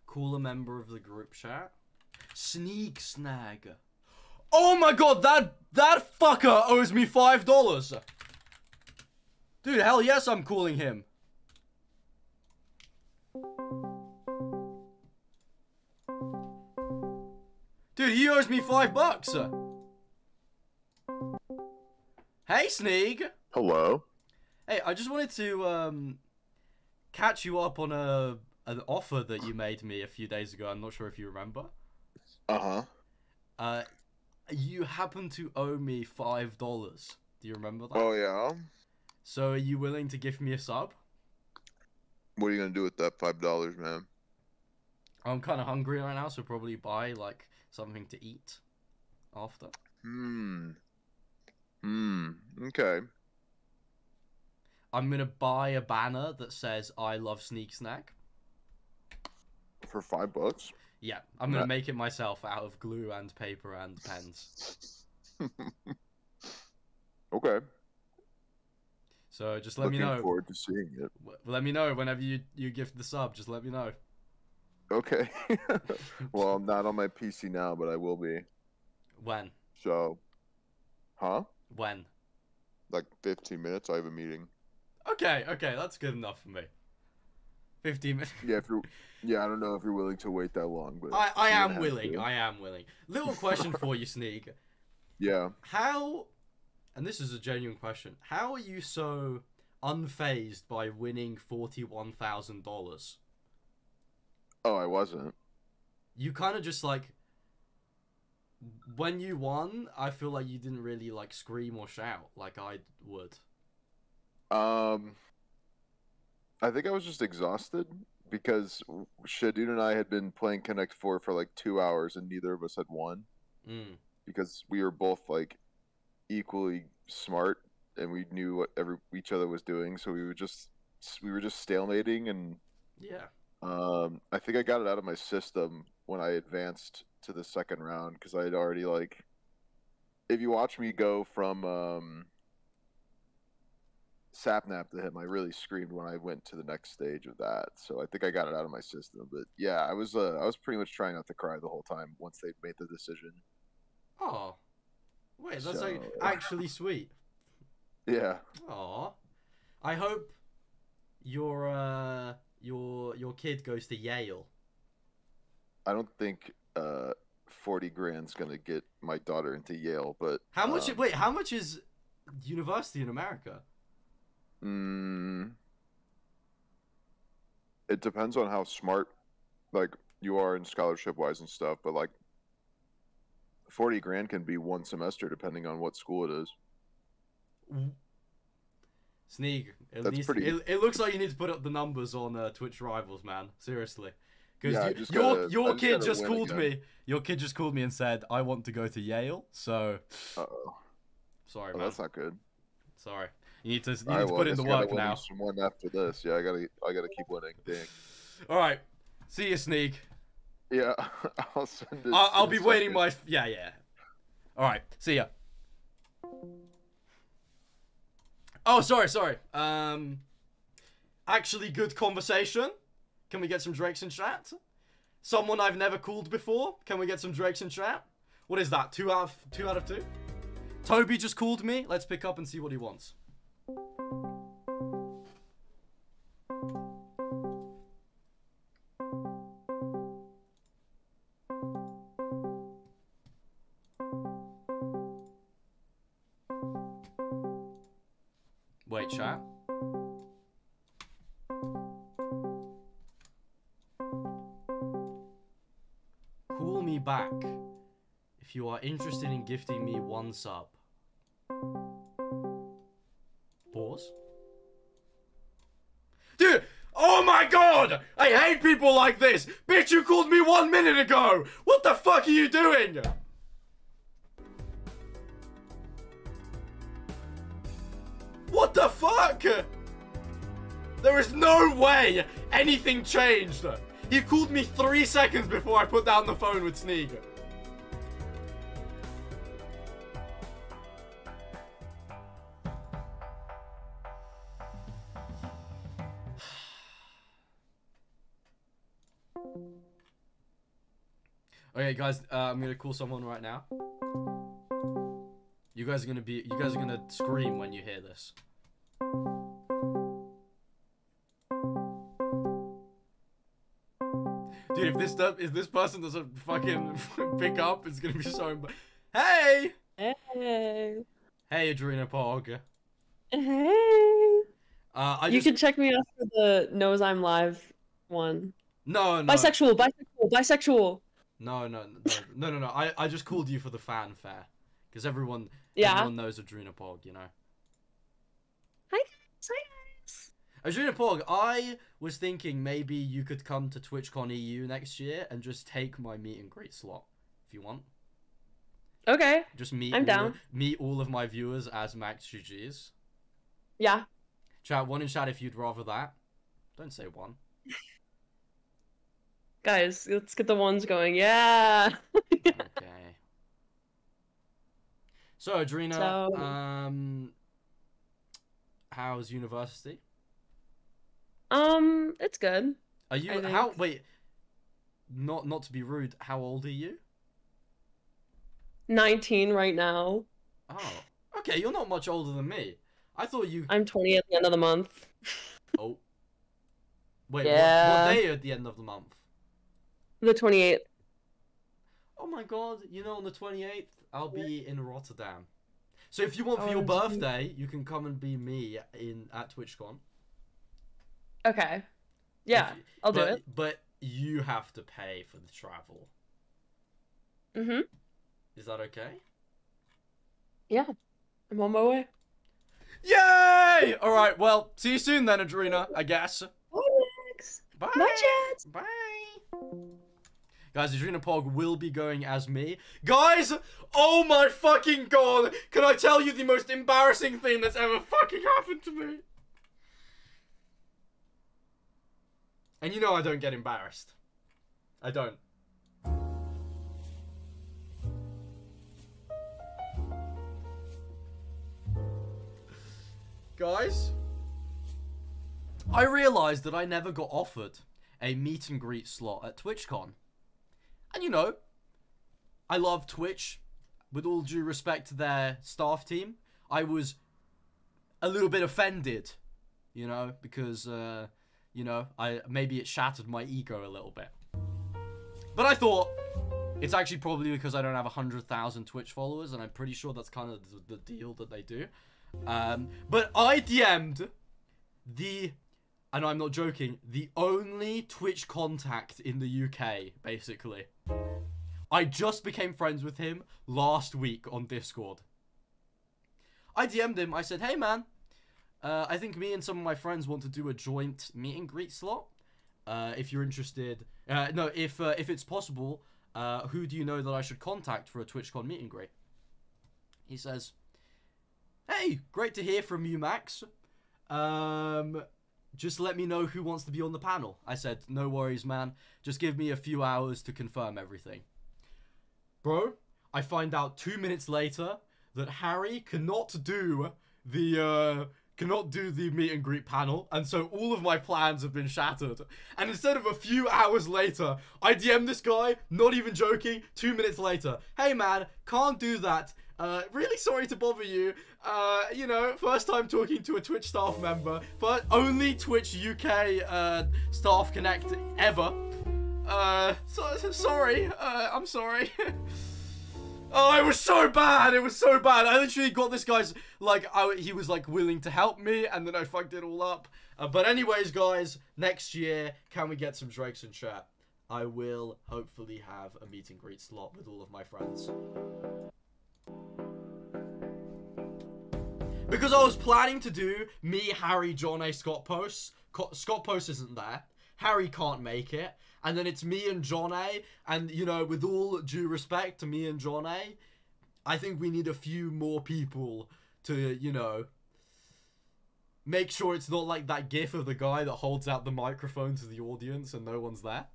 Call a member of the group chat. Sneegsnag. Oh my god, that that fucker owes me five dollars. Dude, hell yes, I'm calling him. Dude, he owes me five bucks. Hey, Sneeg. Hello. Hey, I just wanted to um catch you up on a. an offer that you made me a few days ago. I'm not sure if you remember. Uh-huh. Uh, you happen to owe me five dollars. Do you remember that? Oh, yeah. So are you willing to give me a sub? What are you going to do with that five dollars, man? I'm kind of hungry right now, so probably buy, like, something to eat after. Hmm. Hmm. Okay. I'm going to buy a banner that says, I love Sneegsnag. For five bucks? Yeah, I'm gonna yeah. make it myself out of glue and paper and pens. Okay. So just let Looking me know. Looking forward to seeing it. Let me know whenever you you gift the sub. Just let me know. Okay. Well, I'm not on my P C now, but I will be. When? So, huh? When? Like fifteen minutes. I have a meeting. Okay. Okay, that's good enough for me. fifteen minutes. Yeah, if you're, yeah, I don't know if you're willing to wait that long, but I, I am willing. To. I am willing. Little question for you, Sneeg. Yeah. How, and this is a genuine question, how are you so unfazed by winning forty-one thousand dollars? Oh, I wasn't. You kind of just like, when you won, I feel like you didn't really like scream or shout like I would. Um... I think I was just exhausted because Shadun and I had been playing Connect four for like two hours and neither of us had won mm. because we were both like equally smart and we knew what every each other was doing, so we were just we were just stalemating and yeah. Um, I think I got it out of my system when I advanced to the second round because I had already, like, if you watch me go from um, Sapnap to him, I really screamed when I went to the next stage of that. So I think I got it out of my system. But yeah, I was uh, I was pretty much trying not to cry the whole time once they made the decision. Oh, wait, that's so, like actually sweet. Yeah. Aw, I hope your uh your your kid goes to Yale. I don't think uh forty grand's gonna get my daughter into Yale, but how much? Um, wait, how much is university in America? Mm, it depends on how smart, like, you are in scholarship wise and stuff, but like forty grand can be one semester depending on what school it is. Mm. Sneeg, at That's least pretty... it, it looks like you need to put up the numbers on uh, Twitch Rivals, man. Seriously, because yeah, you, your gotta, your just kid just called again. me. Your kid just called me and said, "I want to go to Yale." So, uh oh, sorry, oh, man. That's not good. Sorry, you need to, you need right, to well, put in the work now. Some one after this, yeah. I gotta, I gotta keep winning. Dang. All right, see you, Sneeg. Yeah, I'll send it. I'll, I'll be waiting. My yeah, yeah. All right, see ya. Oh, sorry, sorry. Um, actually, good conversation. Can we get some Drakes in chat? Someone I've never called before. Can we get some Drakes in chat? What is that? Two out of two out of two. Toby just called me. Let's pick up and see what he wants. Wait, chat. Call me back if you are interested in gifting me one sub. Pause. Dude! Oh my god! I hate people like this! Bitch, you called me one minute ago! What the fuck are you doing? What the fuck? There is no way anything changed. He called me three seconds before I put down the phone with Sneeg. Okay, guys, uh, I'm gonna call someone right now. You guys are gonna be, you guys are gonna scream when you hear this. Dude, if this if this person doesn't fucking pick up, it's gonna be so. Hey. Hey. Hey, Adrena Pog. Hey. Uh, I you just... can check me out for the "Knows I'm Live" one. No, no. Bisexual, bisexual, bisexual. No, no, no, no, no, no. I I just called you for the fanfare because everyone, yeah. everyone knows Adrena Pog, you know. Hi guys. Hi guys. Adrena Pog, I was thinking maybe you could come to TwitchCon E U next year and just take my meet and greet slot if you want. Okay. Just meet. I'm all down. Of, meet all of my viewers as Max G Gs. Yeah. Chat one in chat if you'd rather that. Don't say one. Guys, let's get the ones going. Yeah. Yeah. Okay. So, Adrena, so... um. how's university? Um, it's good. Are you how wait? Not not to be rude. How old are you? nineteen right now. Oh, okay. You're not much older than me. I thought you. I'm twenty at the end of the month. Oh. Wait. Yeah. What, what day at the end of the month? The twenty-eighth. Oh my god! You know, on the twenty-eighth, I'll be in Rotterdam. So if you want for oh, your birthday, geez. you can come and be me in at TwitchCon. Okay. Yeah, you, I'll but, do it. But you have to pay for the travel. Mm-hmm. Is that okay? Yeah. I'm on my way. Yay! All right, well, see you soon then, Adrena, I guess. Bye, Max. Bye. Bye, chat. Bye. Guys, Adrena Pog will be going as me. Guys, oh my fucking god. Can I tell you the most embarrassing thing that's ever fucking happened to me? And you know I don't get embarrassed. I don't. Guys, I realised that I never got offered a meet and greet slot at TwitchCon. And you know, I love Twitch. With all due respect to their staff team, I was a little bit offended, you know, because, uh, you know, I maybe it shattered my ego a little bit. But I thought, it's actually probably because I don't have one hundred thousand Twitch followers, and I'm pretty sure that's kind of the, the deal that they do. Um, but I D M'd the, and I'm not joking, the only Twitch contact in the U K, basically. I just became friends with him last week on Discord. I D M'd him. I said, hey, man, uh, I think me and some of my friends want to do a joint meet and greet slot. Uh, if you're interested. Uh, no, if uh, if it's possible, uh, who do you know that I should contact for a TwitchCon meet and greet? He says, hey, great to hear from you, Max. Um... Just let me know who wants to be on the panel. I said, no worries, man. Just give me a few hours to confirm everything. Bro, I find out two minutes later that Harry cannot do the uh, cannot do the meet and greet panel, and so all of my plans have been shattered. And instead of a few hours later, I D M this guy, not even joking, two minutes later. Hey, man, can't do that. Uh, really sorry to bother you. Uh, you know, first time talking to a Twitch staff member, but only Twitch U K uh, staff connect ever. Uh, so, so sorry. Uh, I'm sorry. Oh, it was so bad. It was so bad. I literally got this guy's like I, he was like willing to help me, and then I fucked it all up. Uh, but anyways, guys, next year, can we get some Drakes in chat? I will hopefully have a meet and greet slot with all of my friends. Because I was planning to do me, Harry, JonAh, Scott Post. Scott Post isn't there. Harry can't make it. And then it's me and JonAh. And, you know, with all due respect to me and JonAh, I think we need a few more people to, you know, make sure it's not like that gif of the guy that holds out the microphone to the audience and no one's there.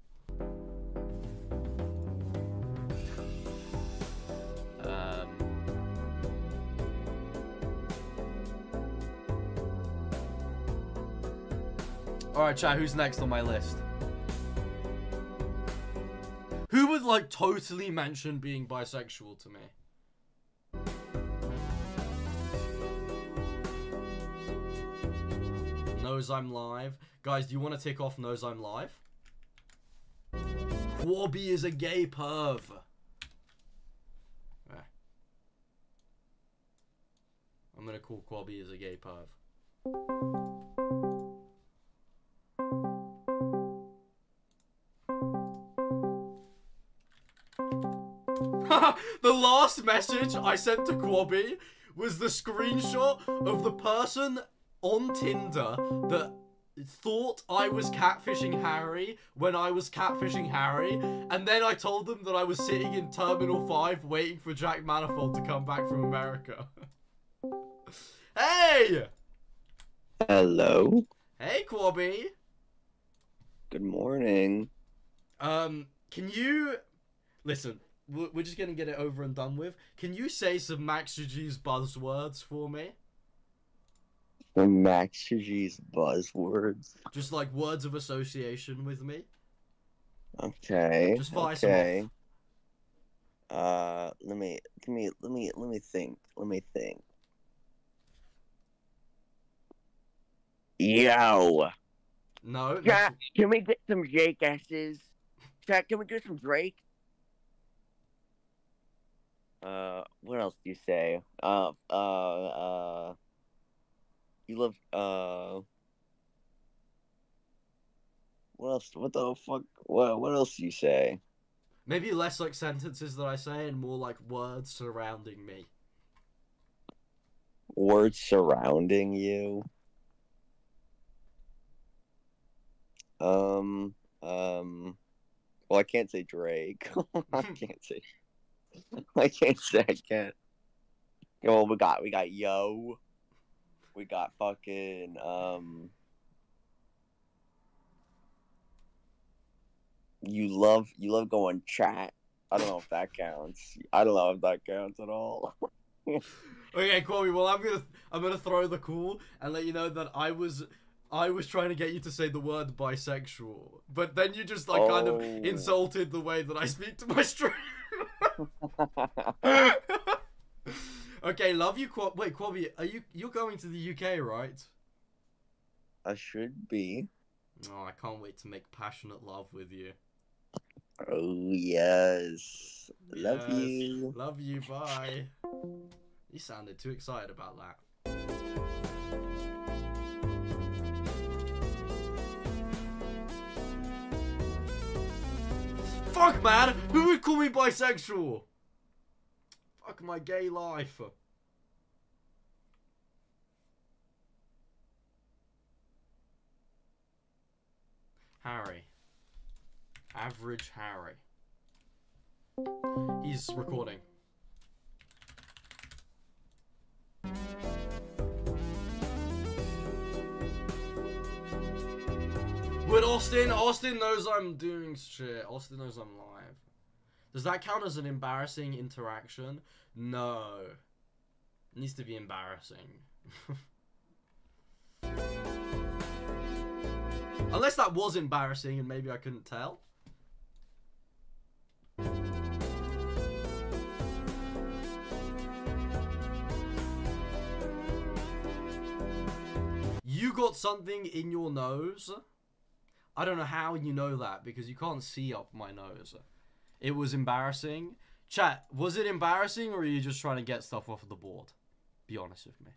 Alright, chat, who's next on my list? Who would, like, totally mention being bisexual to me? Knows I'm live. Guys, do you want to tick off knows I'm live? Quabby is a gay perv. Eh. I'm gonna call Quabby is a gay perv. The last message I sent to Quabby was the screenshot of the person on Tinder that thought I was catfishing Harry when I was catfishing Harry, and then I told them that I was sitting in Terminal five waiting for Jack Manifold to come back from America. Hey! Hello. Hey, Quabby. Good morning. Um, can you... Listen... We're just going to get it over and done with. Can you say some Max G G's buzzwords for me? The Max G G's buzzwords? Just like words of association with me. Okay. Just fire okay. Some off. Uh, let me, give me, let me, let me think. Let me think. Yo. No. Jack, can we get some Jake S's? Jack, can we get some Drake? Uh, what else do you say? Uh, uh, uh, you love, uh, what else, what the fuck, what, what else do you say? Maybe less, like, sentences that I say and more, like, words surrounding me. Words surrounding you? Um, um, well, I can't say Drake. I can't say... I can't say I can't. Well, we got we got yo, we got fucking um. You love you love going chat. I don't know if that counts. I don't know if that counts at all. Okay, Quabby, well, I'm gonna I'm gonna throw the call and let you know that I was I was trying to get you to say the word bisexual, but then you just like oh. kind of insulted the way that I speak to my stream. Okay, love you, Quabby. Wait, Quabby, are you you're going to the U K, right? I should be. Oh, I can't wait to make passionate love with you. Oh yes, yes. Love you. Love you. Bye. You sounded too excited about that. Fuck, man! Who would call me bisexual? Fuck my gay life. Harry. Average Harry. He's recording. But Austin, Austin knows I'm doing shit. Austin knows I'm live. Does that count as an embarrassing interaction? No. It needs to be embarrassing. Unless that was embarrassing and maybe I couldn't tell. You got something in your nose? I don't know how you know that because you can't see up my nose. It was embarrassing. Chat, was it embarrassing or are you just trying to get stuff off the board? Be honest with me.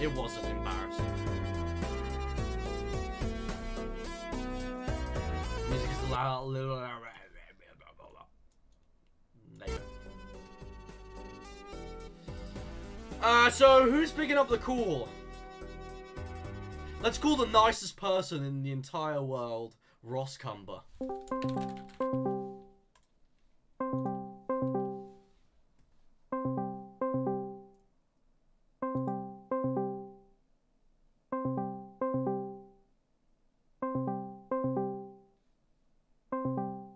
It wasn't embarrassing. Music is loud, little. Uh, so who's picking up the call? Let's call the nicest person in the entire world, Ross Cumber.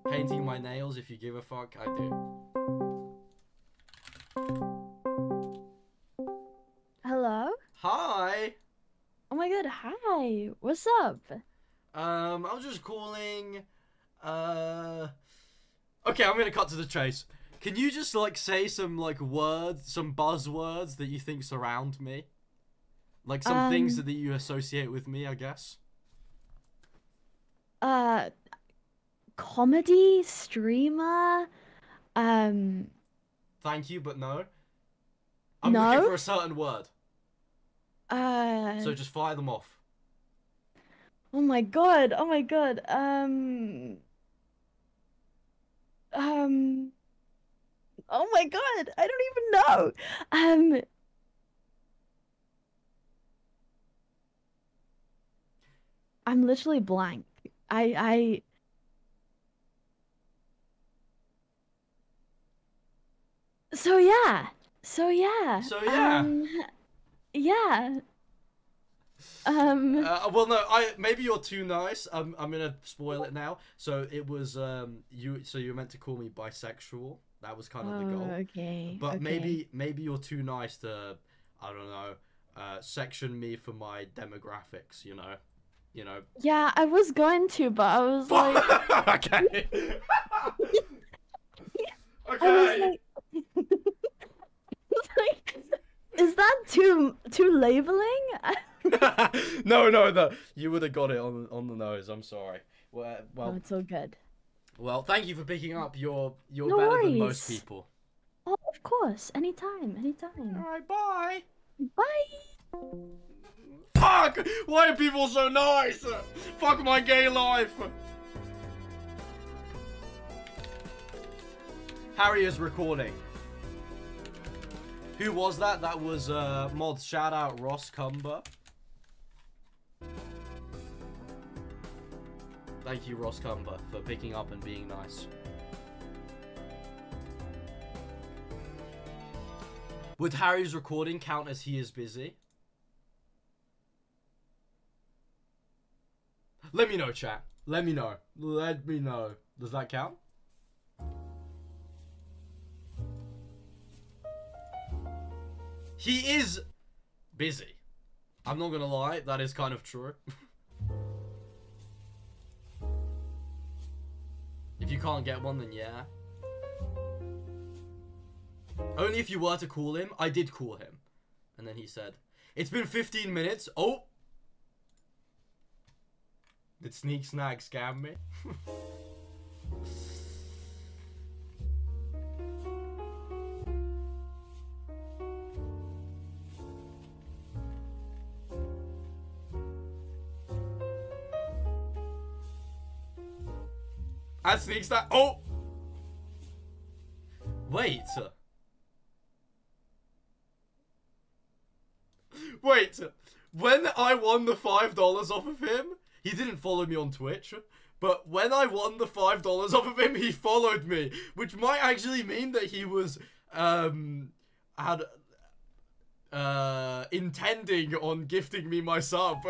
Painting my nails, if you give a fuck, I do. Hello? Hi! Oh my god, hi! What's up? Um, I was just calling... Uh... Okay, I'm gonna cut to the chase. Can you just, like, say some, like, words, some buzzwords that you think surround me? Like, some um, things that you associate with me, I guess? Uh... Comedy? Streamer? Um... Thank you, but no. I'm no? looking for a certain word. Uh, so just fire them off. Oh my god, oh my god. Um, um, oh my god, I don't even know. Um, I'm literally blank. I, I... So yeah, so yeah. So yeah. Um, Yeah. Um. Uh, well, no. I maybe you're too nice. I'm. I'm gonna spoil it now. So it was. Um. You. So you were meant to call me bisexual. That was kind of oh, the goal. Okay. But okay. maybe. Maybe you're too nice to. I don't know. Uh. Section me for my demographics. You know. You know. Yeah, I was going to, but I was like. okay. okay. I was like... Is that too too labeling? no, no, no. You would have got it on on the nose. I'm sorry. Well, well, no, it's all good. Well, thank you for picking up. You're you're no better worries. than most people. Oh, of course. Anytime, anytime. All right, bye. Bye. Fuck! Why are people so nice? Fuck my gay life. Harry is recording. Who was that? That was uh, mod shout out Ross Cumber. Thank you, Ross Cumber, for picking up and being nice. Would Harry's recording count as he is busy? Let me know, chat. Let me know. Let me know. Does that count? He is busy. I'm not gonna lie, that is kind of true. If you can't get one, then yeah. Only if you were to call him. I did call him. And then he said, it's been fifteen minutes. Oh! Did Sneegsnag scam me? I Sneegsnag. Oh! Wait. Wait, when I won the five dollars off of him, he didn't follow me on Twitch, but when I won the five dollars off of him, he followed me, which might actually mean that he was, um, had, uh, intending on gifting me my sub.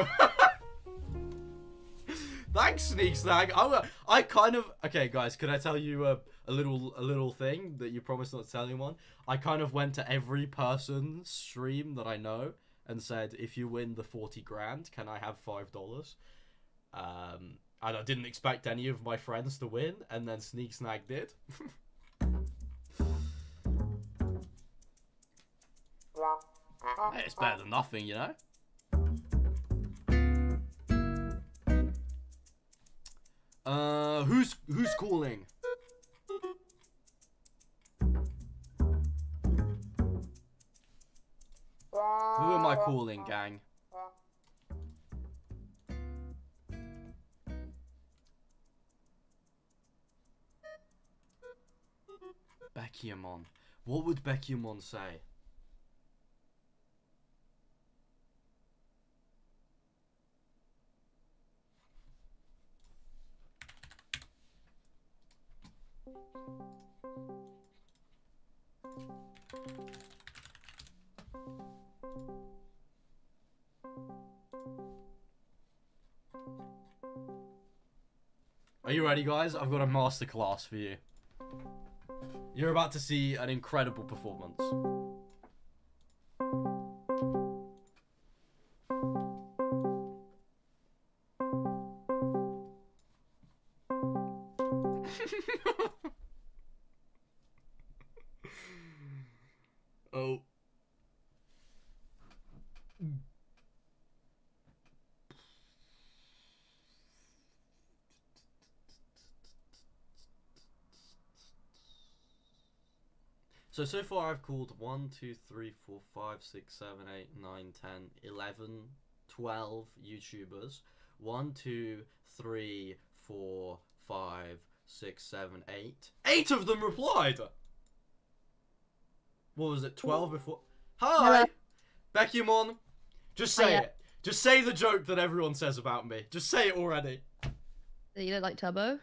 Thanks, Sneegsnag. I, I kind of, okay guys, could I tell you a, a little, a little thing that you promised not to tell anyone? I kind of went to every person's stream that I know and said, if you win the forty grand, can I have five dollars? Um, and I didn't expect any of my friends to win, and then Sneegsnag did. Hey, it's better than nothing, you know? Uh, who's, who's calling? Who am I calling, gang? Beckymon. What would Beckymon say? Are you ready, guys? I've got a masterclass for you. You're about to see an incredible performance. Oh. So, so far I've called one, two, three, four, five, six, seven, eight, nine, ten, eleven, twelve YouTubers. one, two, three, four, five, six, seven, eight. eight of them replied! What was it, twelve before? Hi! Beckymon! Just say Hiya. It. Just say the joke that everyone says about me. Just say it already. You don't like Tubbo?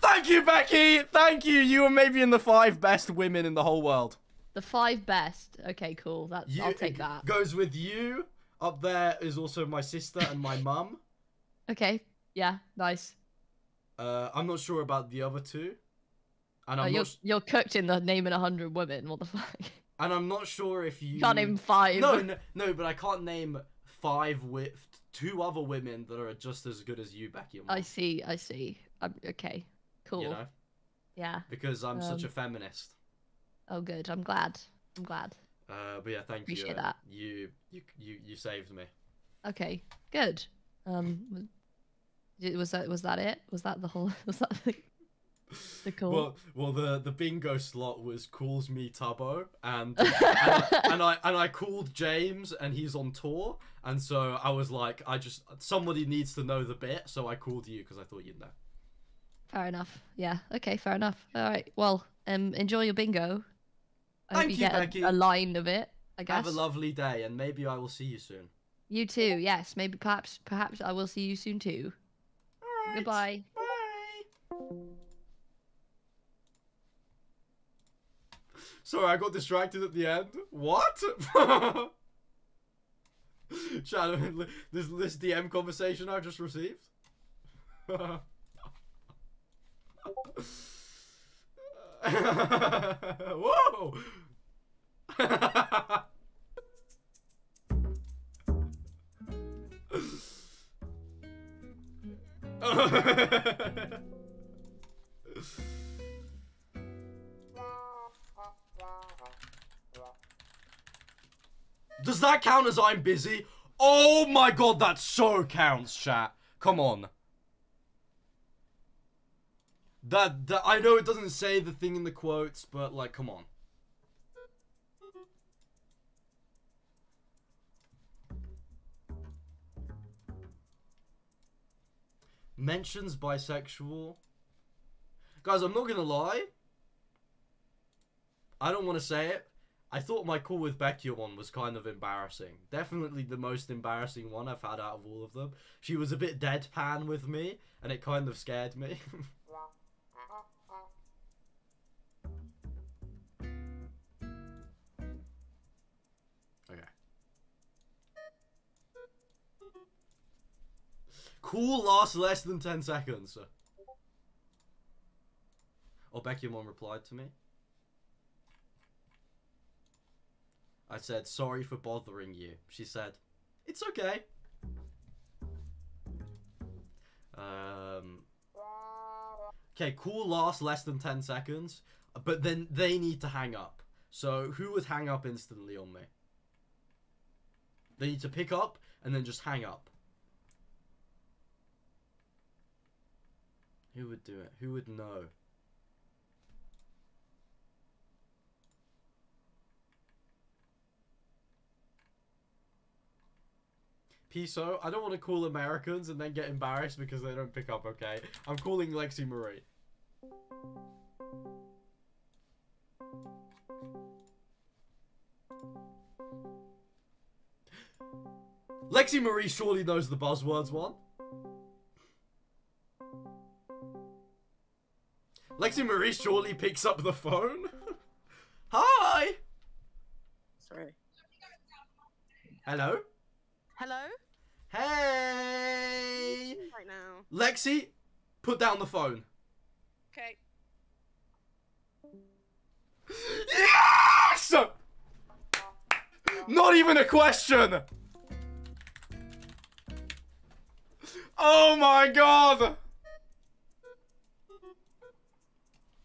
Thank you, Becky! Thank you! You are maybe in the five best women in the whole world. The five best? Okay, cool. That's, you, I'll take that. Goes with you. Up there is also my sister and my mum. Okay. Yeah, nice. Uh, I'm not sure about the other two. And I'm oh, you're, not you're cooked in the naming a hundred women. What the fuck? And I'm not sure if you... Can't name five. No, no, no, but I can't name five with two other women that are just as good as you, Becky. I see, I see. I'm, okay. Cool. You know? Yeah. Because I'm um, such a feminist. Oh, good. I'm glad. I'm glad. Uh, but yeah, thank Appreciate you. Appreciate that. You, you, you, you saved me. Okay. Good. Um, was that was that it? Was that the whole? Was that the, the call? Well, well, the the bingo slot was calls me Tubbo, and and, I, and I and I called James, and he's on tour, and so I was like, I just somebody needs to know the bit, so I called you because I thought you'd know. Fair enough. Yeah. Okay. Fair enough. All right. Well, um, enjoy your bingo. I Thank hope you, you get Becky. A, a line of it, I guess. Have a lovely day, and maybe I will see you soon. You too. Yes. Maybe, perhaps, perhaps I will see you soon too. All right. Goodbye. Bye. Sorry, I got distracted at the end. What? This this D M conversation I just received. Whoa! Does that count as I'm busy? Oh my god, that so counts, chat. Come on. That, that I know it doesn't say the thing in the quotes, but like, come on. Mentions bisexual. Guys, I'm not gonna lie. I don't want to say it. I thought my call with Becky one was kind of embarrassing. Definitely the most embarrassing one I've had out of all of them. She was a bit deadpan with me, and it kind of scared me. Okay. Call lasts less than ten seconds. Oh, Beckymon replied to me. I said, sorry for bothering you. She said, it's okay. Um, okay, call lasts less than ten seconds, but then they need to hang up. So who would hang up instantly on me? They need to pick up and then just hang up. Who would do it? Who would know? Piso, I don't want to call Americans and then get embarrassed because they don't pick up, okay? I'm calling Lexi Marie. Lexi Marie surely knows the buzzwords one. Lexi Marie surely picks up the phone. Hi! Sorry. Hello? Hello? Hey! Right now. Lexi, put down the phone. Okay. Yes! Not even a question! Oh my god!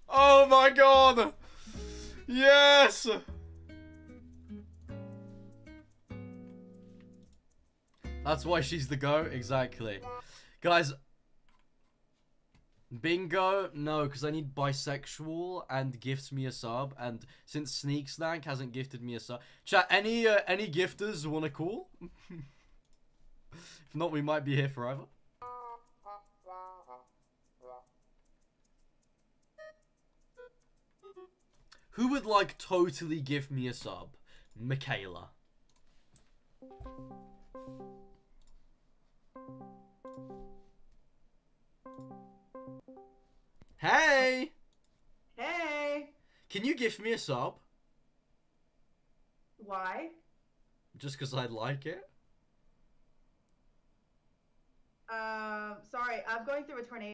Oh my god! Yes! That's why she's the go, exactly. Guys, bingo, no, because I need bisexual and gifts me a sub, and since Sneegsnag hasn't gifted me a sub. Chat, any, uh, any gifters want to call? If not, we might be here forever. Who would, like, totally give me a sub? Michaela. Hey! Hey! Can you give me a sub? Why? Just because I'd like it. Um, uh, sorry, I'm going through a tornado.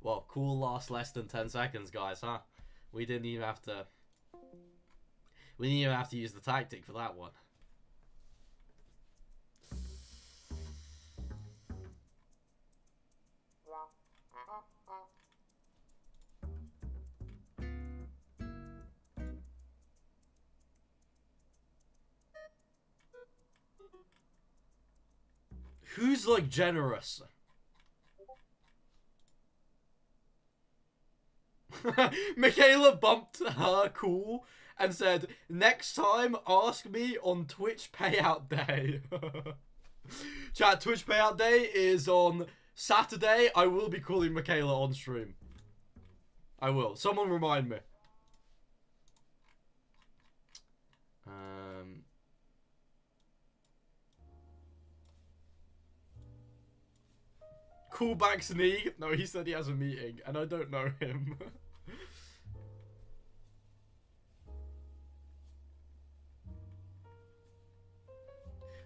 Well, cool lasts less than ten seconds, guys, huh? We didn't even have to... We didn't even have to use the tactic for that one. Who's, like, generous? Michaela bumped her cool and said, next time, ask me on Twitch Payout Day. Chat, Twitch Payout Day is on Saturday. I will be calling Michaela on stream. I will. Someone remind me. Um... Call back Sneeg. No, he said he has a meeting, and I don't know him.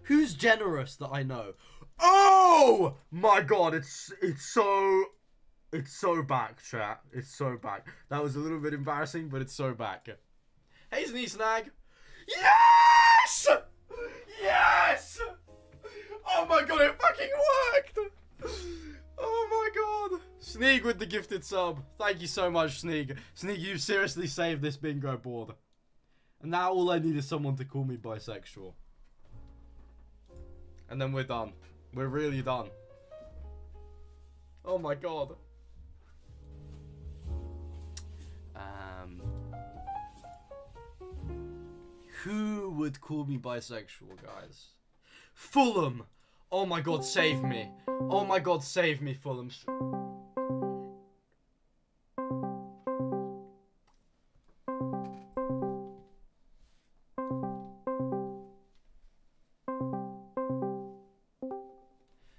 Who's generous that I know? Oh! Oh my god, it's it's so it's so back, chat. It's so back. That was a little bit embarrassing, but it's so back. Hey, Sneegsnag. Yes! Yes! Oh my god, it fucking worked! Oh my god. Sneeg with the gifted sub. Thank you so much, Sneeg. Sneeg, you seriously saved this bingo board. And now all I need is someone to call me bisexual. And then we're done. We're really done. Oh my god. Um... Who would call me bisexual, guys? Fulham! Oh my god, save me. Oh my god, save me, Fulham.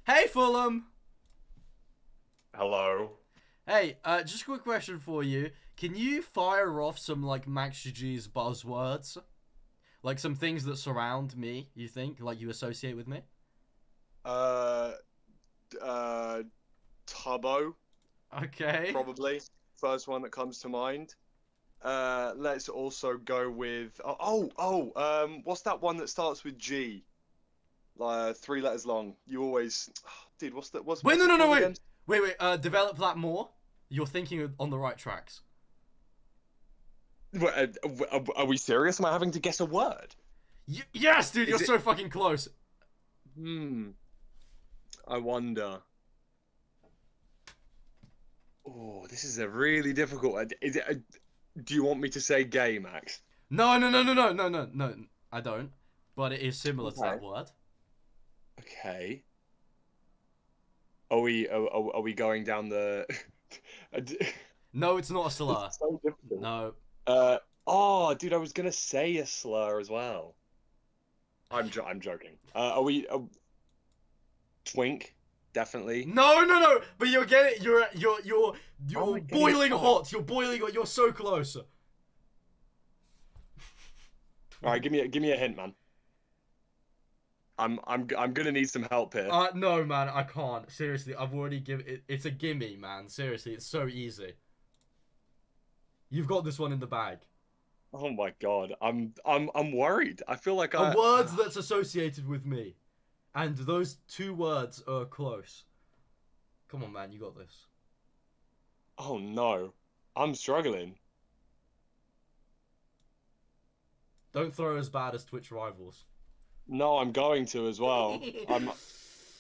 Hey, Fulham! Hello. Hey, uh, just a quick question for you. Can you fire off some, like, Max G's buzzwords? Like, some things that surround me, you think? Like, you associate with me? Uh, uh, Tubbo. Okay. Probably. First one that comes to mind. Uh, let's also go with... Oh, oh, oh um, what's that one that starts with G? Uh, three letters long. You always... Oh, dude, what's that? What's, wait, what's no, no, no, wait. Again? Wait, wait, uh, develop that more. You're thinking on the right tracks. What, are, are we serious? Am I having to guess a word? Y yes, dude, Is you're it... so fucking close. Hmm. I wonder. Oh, this is a really difficult one. Is it a... Do you want me to say gay, Max? No, no, no, no, no, no, no, no. I don't. But it is similar okay. to that word. Okay. Are we are, are we going down the? No, it's not a slur. It's so difficult. No. Uh, oh, dude, I was gonna say a slur as well. I'm jo I'm joking. Uh, are we? Are... Twink, definitely. No, no, no. But you're getting you're you're you're you're oh boiling hot. You're boiling hot. You're so close. All right, give me a, give me a hint, man. I'm I'm I'm gonna need some help here. Uh, no, man, I can't. Seriously, I've already given it. It's a gimme, man. Seriously, it's so easy. You've got this one in the bag. Oh my god, I'm I'm I'm worried. I feel like I. A word that's associated with me, and those two words are close. Come on, man, you got this. Oh no, I'm struggling. Don't throw as bad as Twitch Rivals. No, I'm going to as well. I'm...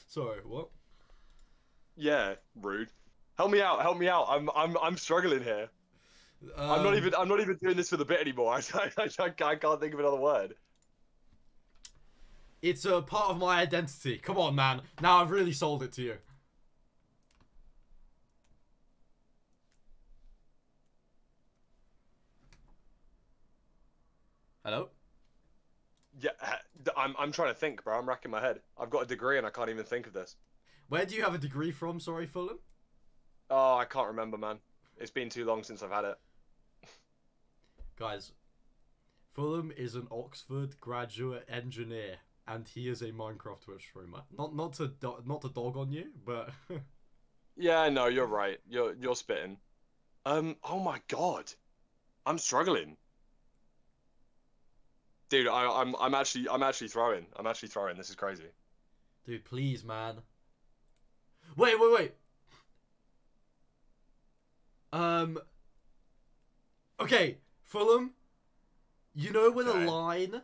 Sorry, what? Yeah, rude. Help me out, help me out. I'm, I'm, I'm struggling here. Um... I'm not even, I'm not even doing this for the bit anymore. I, I, I can't think of another word. It's a part of my identity. Come on, man. Now I've really sold it to you. Hello? Yeah, I'm, I'm trying to think, bro. I'm racking my head. I've got a degree and I can't even think of this. Where do you have a degree from, sorry, Fulham? Oh, I can't remember, man. It's been too long since I've had it. Guys, Fulham is an Oxford graduate engineer and he is a Minecraft Twitch streamer. Not not to, do not to dog on you, but... Yeah, no, you're right. You're, you're spitting. Um, oh my god. I'm struggling. Dude, I, I'm I'm actually I'm actually throwing. I'm actually throwing. This is crazy. Dude, please, man. Wait, wait, wait. Um. Okay, Fulham. You know when okay. a line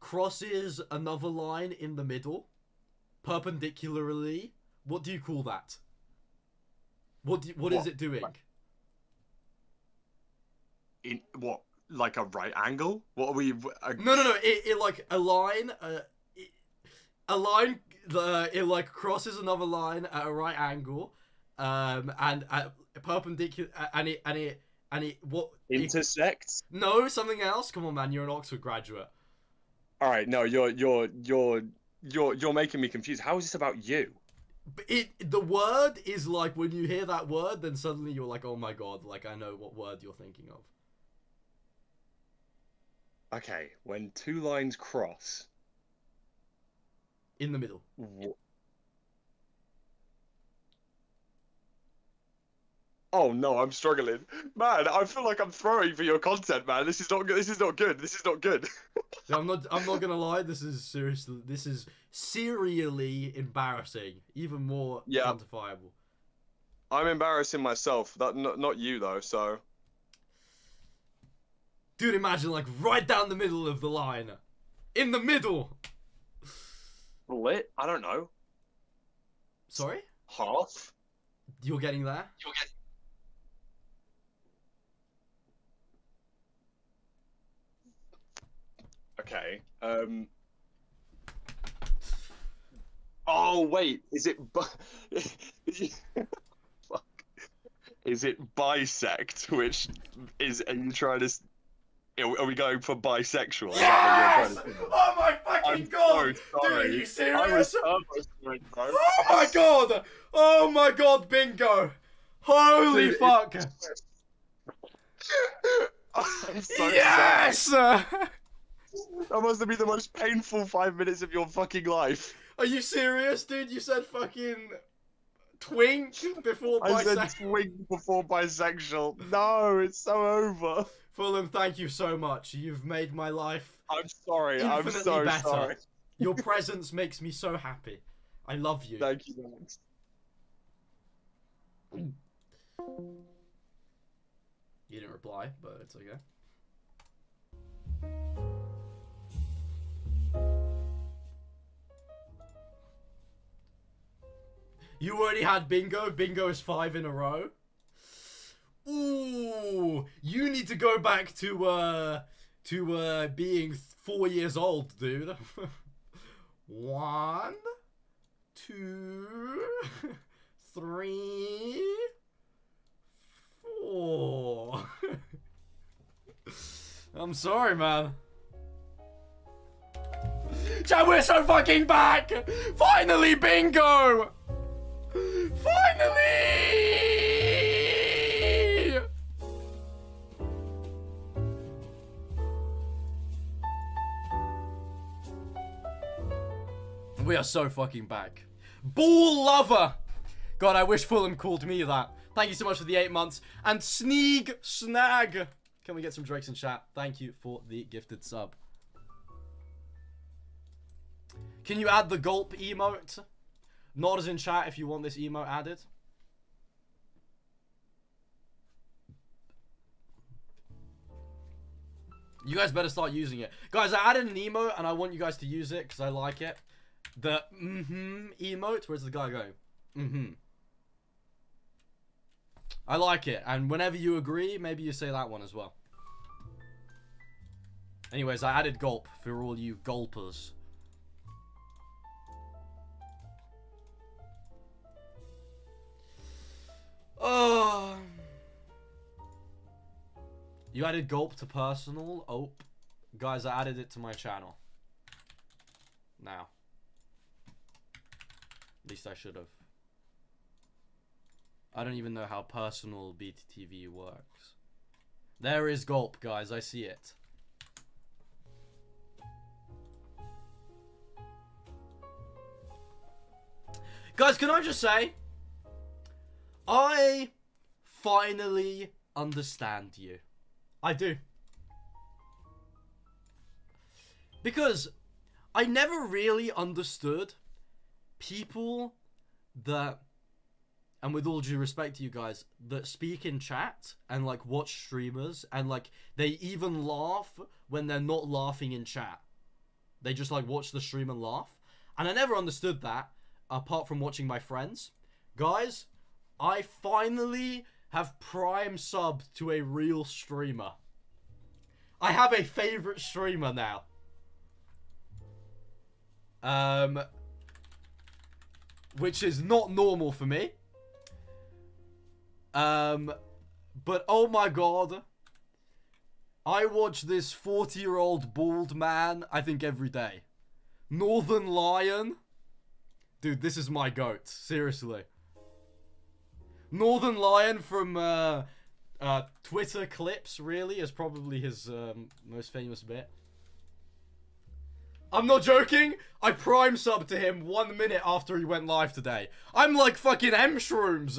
crosses another line in the middle, perpendicularly. What do you call that? What do you, what, what is it doing? Like, in what? Like a right angle? What are we? A... No, no, no. It, it like a line, uh, it, a line. Uh, it like crosses another line at a right angle, um, and uh, perpendicular. And it and it and it what intersects? It, no, something else. Come on, man. You're an Oxford graduate. All right. No, you're you're you're you're you're making me confused. How is this about you? It the word is like when you hear that word, then suddenly you're like, oh my god, like I know what word you're thinking of. Okay, when two lines cross. In the middle. Oh no, I'm struggling, man. I feel like I'm throwing for your content, man. This is not good. This is not good. This is not good. No, I'm not. I'm not gonna lie. This is seriously. This is serially embarrassing. Even more yeah. quantifiable. I'm embarrassing myself. That not, not you though. So, dude, imagine like right down the middle of the line, in the middle. Lit? I don't know. Sorry? Half? You're getting there? You're getting... Okay, um... Oh, wait, is it... Fuck. Is it bisect, which is... Are you trying to... Are we going for bisexual? Yes! Oh my fucking I'm god! So dude, are you serious? I was so sorry, bro. Oh my god! Oh my god, bingo! Holy dude, fuck! It's... I'm so yes! Sad. That must have been the most painful five minutes of your fucking life. Are you serious, dude? You said fucking... twink before bisexual. I said twink before bisexual. No, it's so over. Fulham, thank you so much. You've made my life. I'm sorry. I'm so better. sorry. Your presence makes me so happy. I love you. Thank you. You didn't reply, but it's okay. You already had bingo. Bingo is five in a row. Ooh, you need to go back to uh to uh being four years old, dude. One, two, three, four. I'm sorry, man. Chat, we're so fucking back! Finally, bingo! Finally! We are so fucking back. Ball lover! God, I wish Fulham called me that. Thank you so much for the eight months. And Sneegsnag! Can we get some Drakes in chat? Thank you for the gifted sub. Can you add the gulp emote? Nod is in chat if you want this emote added. You guys better start using it. Guys, I added an emote and I want you guys to use it because I like it. The mm-hmm emote, where's the guy going? Mm-hmm. I like it. And whenever you agree, maybe you say that one as well. Anyways, I added gulp for all you gulpers. Oh. You added gulp to personal? Oh. Guys, I added it to my channel. Now. At least I should have. I don't even know how personal B T T V works. There is gulp, guys. I see it. Guys, can I just say? I finally understand you. I do. Because I never really understood... people that, and with all due respect to you guys, that speak in chat and like watch streamers and like they even laugh when they're not laughing in chat. They just like watch the stream and laugh. And I never understood that apart from watching my friends. Guys, I finally have prime subbed to a real streamer. I have a favorite streamer now. Um... Which is not normal for me. Um, but oh my god. I watch this forty-year-old bald man, I think, every day. Northern Lion. Dude, this is my goat. Seriously. Northern Lion from uh, uh, Twitter clips, really, is probably his um, most famous bit. I'm not joking. I prime subbed to him one minute after he went live today. I'm like fucking M-shrooms.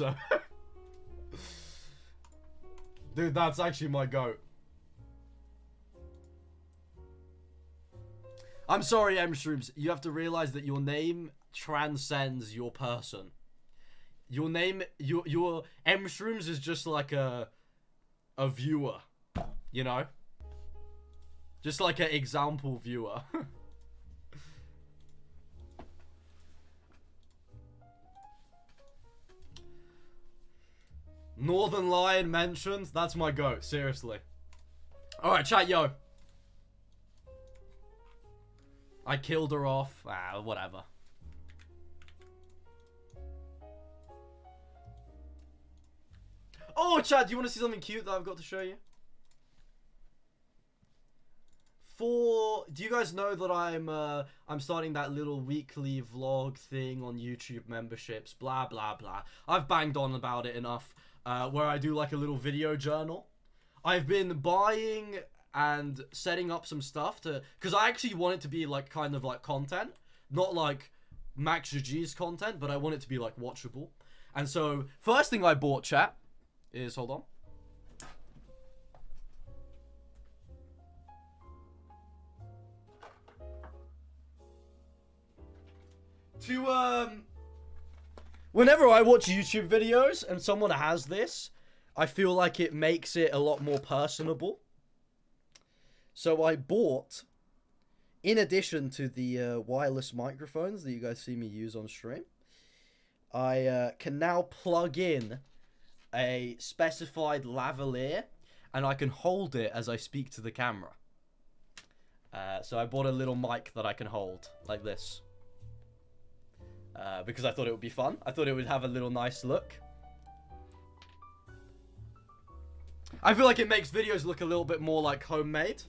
Dude, that's actually my goat. I'm sorry, M-Shrooms. You have to realize that your name transcends your person. Your name, your, your M-Shrooms is just like a, a viewer, you know? Just like an example viewer. Northern Lion mentions, that's my goat, seriously. Alright, chat, yo. I killed her off. Ah, whatever. Oh, chat, do you want to see something cute that I've got to show you? For, do you guys know that I'm uh, I'm starting that little weekly vlog thing on YouTube memberships? Blah, blah, blah. I've banged on about it enough. Uh, where I do like a little video journal. I've been buying and setting up some stuff to, because I actually want it to be like kind of like content, not like Max G G's content, but I want it to be like watchable. And so first thing I bought, chat, is, hold on. To um whenever I watch YouTube videos and someone has this, I feel like it makes it a lot more personable. So I bought, in addition to the uh, wireless microphones that you guys see me use on stream, I uh, can now plug in a specified lavalier and I can hold it as I speak to the camera. Uh, so I bought a little mic that I can hold like this. Uh, because I thought it would be fun. I thought it would have a little nice look. I feel like it makes videos look a little bit more like homemade.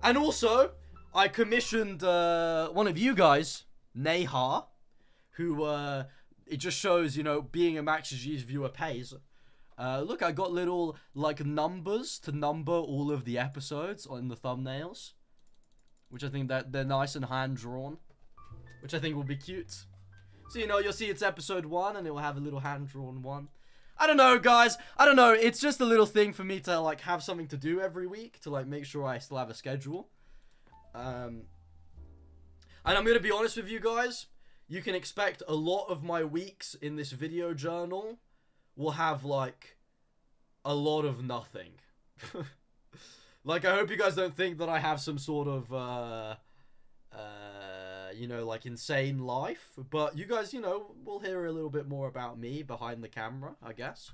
And also, I commissioned uh, one of you guys, Neha, who, uh, it just shows, you know, being a Max G's viewer pays. Uh, look, I got little, like, numbers to number all of the episodes on the thumbnails. Which I think that they're nice and hand-drawn. Which I think will be cute. So, you know, you'll see it's episode one and it will have a little hand-drawn one. I don't know, guys. I don't know. It's just a little thing for me to, like, have something to do every week to, like, make sure I still have a schedule. Um, and I'm going to be honest with you guys. You can expect a lot of my weeks in this video journal will have, like, a lot of nothing. Like, I hope you guys don't think that I have some sort of, uh... uh you know, like, insane life, but you guys, you know, will hear a little bit more about me behind the camera, I guess,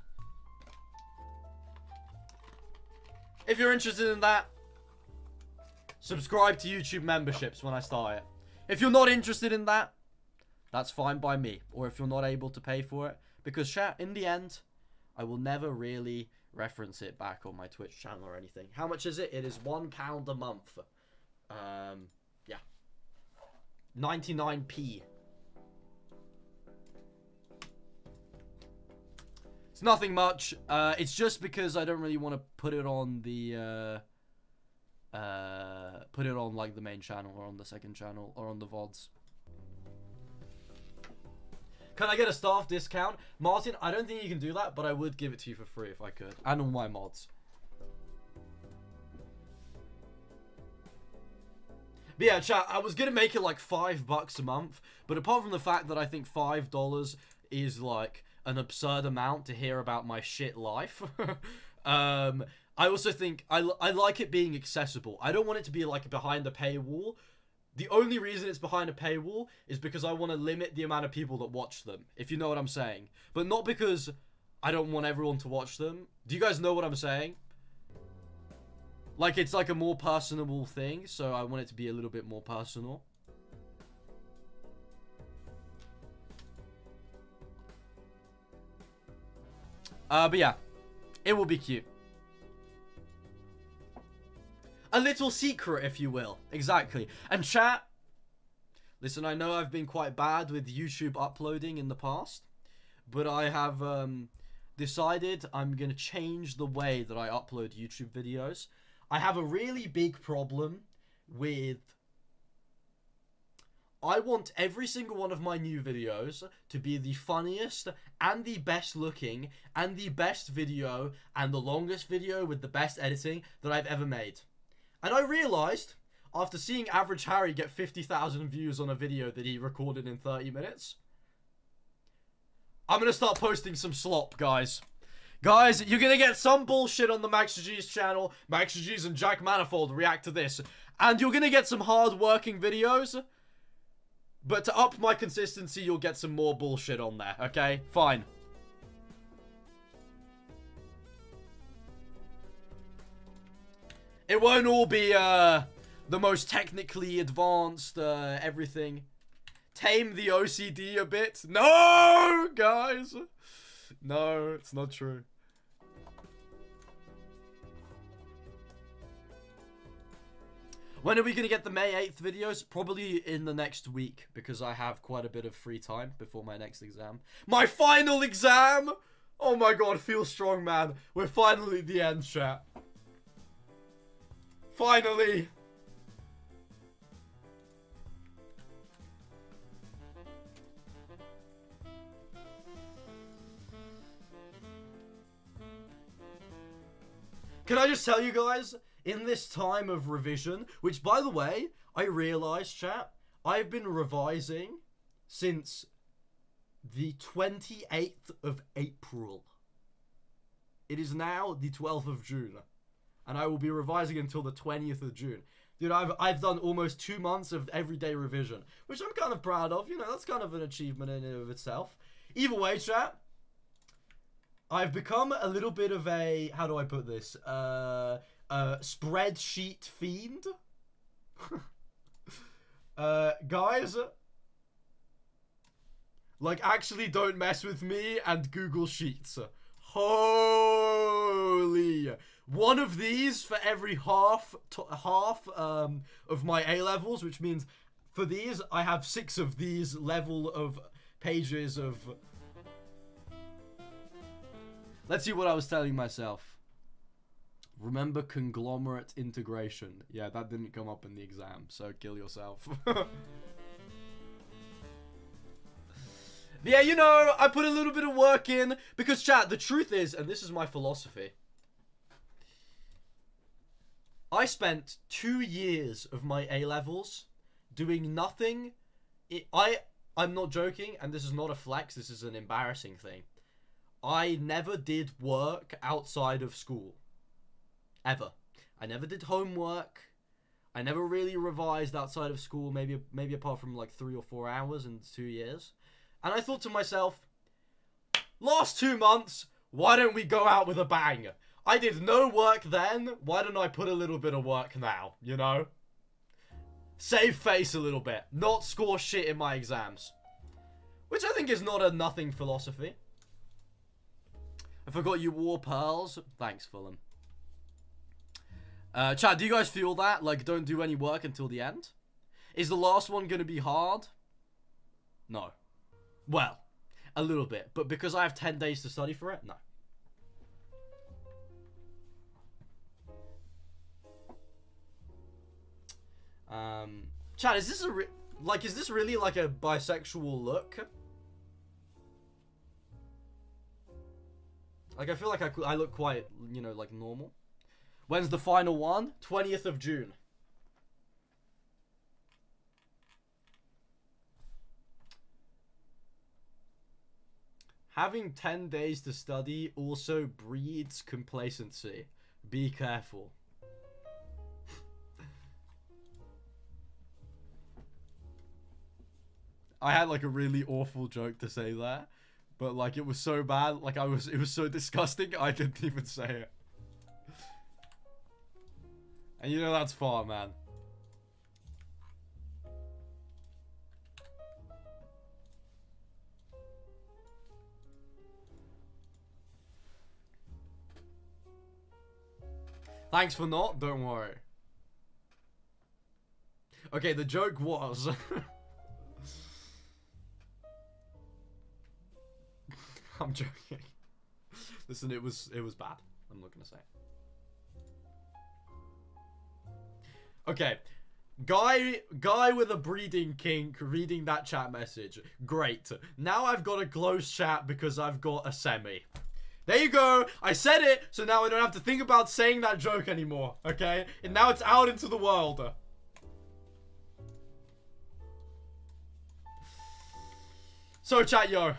if you're interested in that. Subscribe to YouTube memberships when I start it. If you're not interested in that, that's fine by me, or if you're not able to pay for it, because, chat, in the end, I will never really reference it back on my Twitch channel or anything. How much is it? It is one pound a month. um yeah ninety-nine p. It's nothing much. Uh, it's just because I don't really want to put it on the, uh, uh, put it on, like, the main channel or on the second channel or on the V O Ds. Can I get a staff discount? Martin, I don't think you can do that, but I would give it to you for free if I could. And all my mods. But yeah, chat, I was going to make it like five bucks a month, but apart from the fact that I think five dollars is like an absurd amount to hear about my shit life, um, I also think I, I like it being accessible. I don't want it to be like behind a paywall. The only reason it's behind a paywall is because I want to limit the amount of people that watch them, if you know what I'm saying. But not because I don't want everyone to watch them. Do you guys know what I'm saying? Like, it's like a more personable thing, so I want it to be a little bit more personal. Uh, but yeah, it will be cute. A little secret, if you will. Exactly. And chat, listen, I know I've been quite bad with YouTube uploading in the past, but I have um, decided I'm going to change the way that I upload YouTube videos. I have a really big problem with I want every single one of my new videos to be the funniest and the best looking and the best video and the longest video with the best editing that I've ever made. And I realized, after seeing Average Harry get fifty thousand views on a video that he recorded in thirty minutes, I'm gonna start posting some slop, guys. Guys, you're gonna get some bullshit on the Max G's channel. Max G's and Jack Manifold react to this. And you're gonna get some hard-working videos. But to up my consistency, you'll get some more bullshit on there, okay? Fine. It won't all be, uh, the most technically advanced, uh, everything. Tame the O C D a bit. No, guys! No, it's not true. When are we going to get the May eighth videos? Probably in the next week, because I have quite a bit of free time before my next exam. My final exam! Oh my god, feel strong, man. We're finally at the end, chat. Finally! Can I just tell you guys? In this time of revision, which, by the way, I realized, chat, I've been revising since the twenty-eighth of April. It is now the twelfth of June, and I will be revising until the twentieth of June. Dude, I've, I've done almost two months of everyday revision, which I'm kind of proud of. You know, that's kind of an achievement in and of itself. Either way, chat, I've become a little bit of a, how do I put this, uh... Uh, spreadsheet fiend. uh, guys, like, actually don't mess with me and Google Sheets. Holy, one of these for every half to half um, of my A levels, which means for these I have six of these level of pages of. Let's see what I was telling myself. Remember conglomerate integration. Yeah, that didn't come up in the exam, so kill yourself. Yeah, you know, I put a little bit of work in because, chat, the truth is, and this is my philosophy, I spent two years of my A-levels doing nothing. I, I'm not joking, and this is not a flex, this is an embarrassing thing. I never did work outside of school. Ever. I never did homework. I never really revised outside of school, maybe maybe apart from like three or four hours in two years. And I thought to myself, last two months, why don't we go out with a bang? I did no work then, why don't I put a little bit of work now, you know? Save face a little bit, not score shit in my exams. Which I think is not a nothing philosophy. I forgot you wore pearls. Thanks, Fulham. Uh, chat, do you guys feel that? Like, don't do any work until the end? Is the last one gonna be hard? No. Well, a little bit. But because I have ten days to study for it? No. Um, chat, is this a re- like, is this really like a bisexual look? Like, I feel like I, I look quite, you know, like, normal. When's the final one? twentieth of June. Having ten days to study also breeds complacency. Be careful. I had like a really awful joke to say there, but like it was so bad, like I was, it was so disgusting, I didn't even say it. And you know that's far, man. Thanks for not, don't worry. Okay, the joke was... I'm joking. Listen, it was, it was bad. I'm not gonna say it. Okay, Guy, guy with a breeding kink reading that chat message. Great. Now I've got a closed chat because I've got a semi. There you go. I said it, so now I don't have to think about saying that joke anymore. Okay? And now it's out into the world. So chat, yo.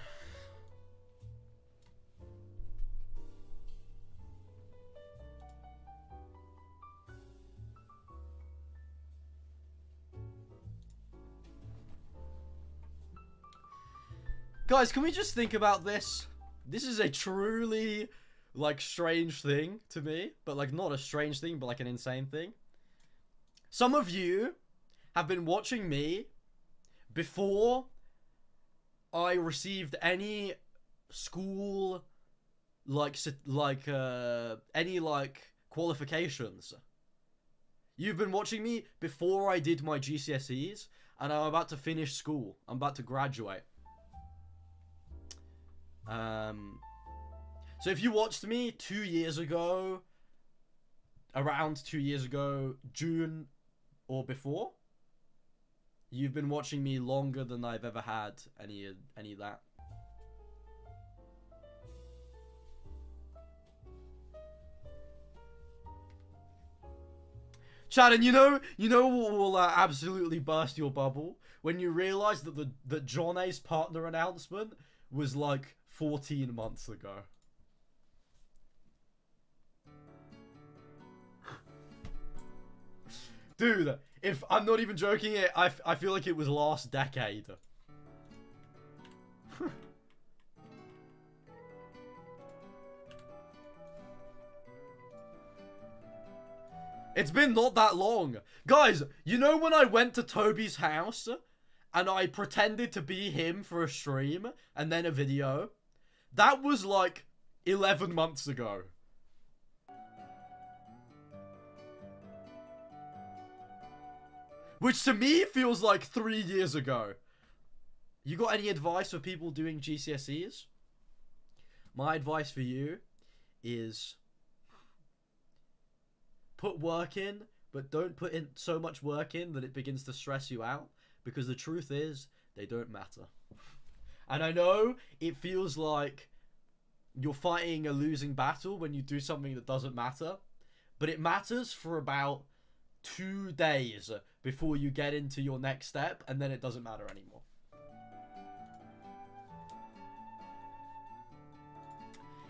Guys, can we just think about this? This is a truly, like, strange thing to me. But, like, not a strange thing, but, like, an insane thing. Some of you have been watching me before I received any school, like, like uh, any, like, qualifications. You've been watching me before I did my G C S Es, and I'm about to finish school. I'm about to graduate. Um, so if you watched me two years ago, around two years ago, June or before, you've been watching me longer than I've ever had any, any of that. Chad, and you know, you know what will uh, absolutely burst your bubble? When you realize that the, that JonAh's partner announcement was like fourteen months ago. Dude, if I'm not even joking, it I, f I feel like it was last decade. It's been not that long. Guys, you know when I went to Toby's house and I pretended to be him for a stream and then a video? That was like eleven months ago. Which to me feels like three years ago. You got any advice for people doing G C S Es? My advice for you is put work in, but don't put in so much work in that it begins to stress you out. Because the truth is, they don't matter. And I know it feels like you're fighting a losing battle when you do something that doesn't matter. But it matters for about two days before you get into your next step. And then it doesn't matter anymore.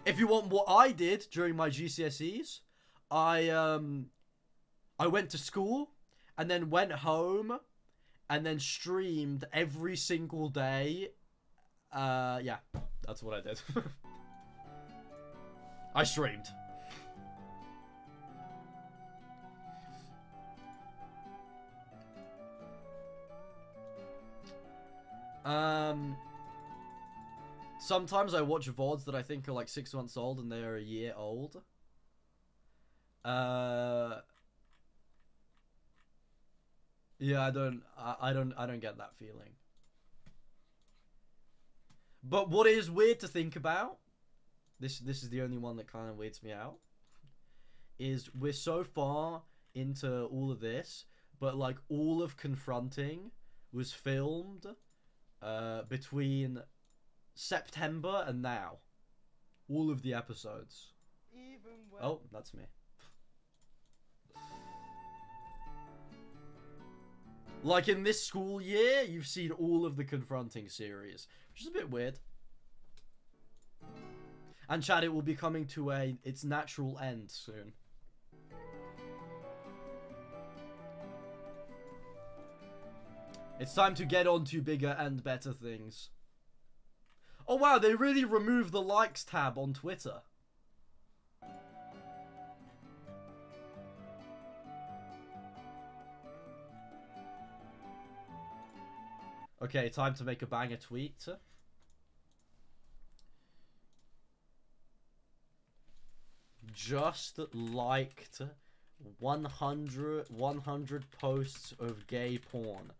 If you want what I did during my G C S Es, I, um, I went to school and then went home. And then streamed every single day. Uh, yeah, that's what I did. I streamed. Um, sometimes I watch V O Ds that I think are like six months old and they're a year old. Uh... Yeah, I don't, I, I don't, I don't get that feeling. But what is weird to think about, this, this is the only one that kind of weirds me out, is we're so far into all of this, but like all of Confronting was filmed uh, between September and now. All of the episodes. Even when oh, that's me. Like, in this school year, you've seen all of the Confronting series, which is a bit weird. And Chad, it will be coming to a its natural end soon. It's time to get on to bigger and better things. Oh wow, they really removed the likes tab on Twitter. Okay, time to make a banger tweet. Just liked one hundred posts of gay porn.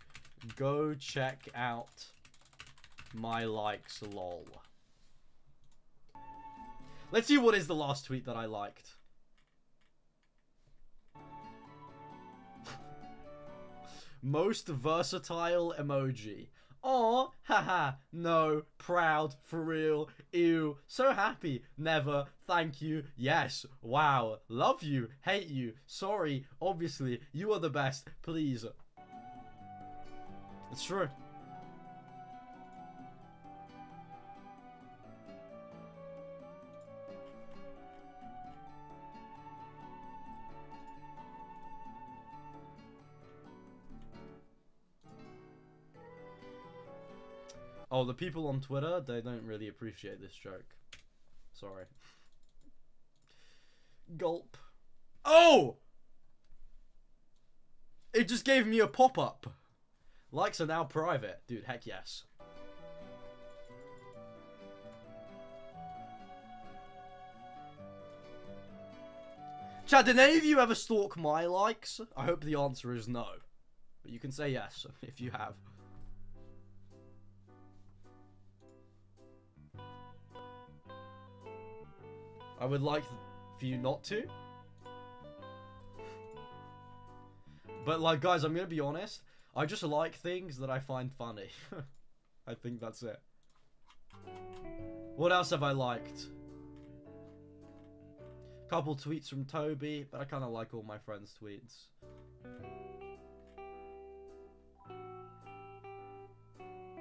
Go check out my likes, lol. Let's see what is the last tweet that I liked. Most versatile emoji. Aw, haha, no, proud, for real, ew, so happy, never, thank you, yes, wow, love you, hate you, sorry, obviously, you are the best, please. It's true. Oh, the people on Twitter, they don't really appreciate this joke. Sorry. Gulp. Oh! It just gave me a pop-up. Likes are now private. Dude, heck yes. Chat, did any of you ever stalk my likes? I hope the answer is no. But you can say yes if you have. I would like for you not to. But like, guys, I'm going to be honest. I just like things that I find funny. I think that's it. What else have I liked? Couple tweets from Toby, but I kind of like all my friends' tweets.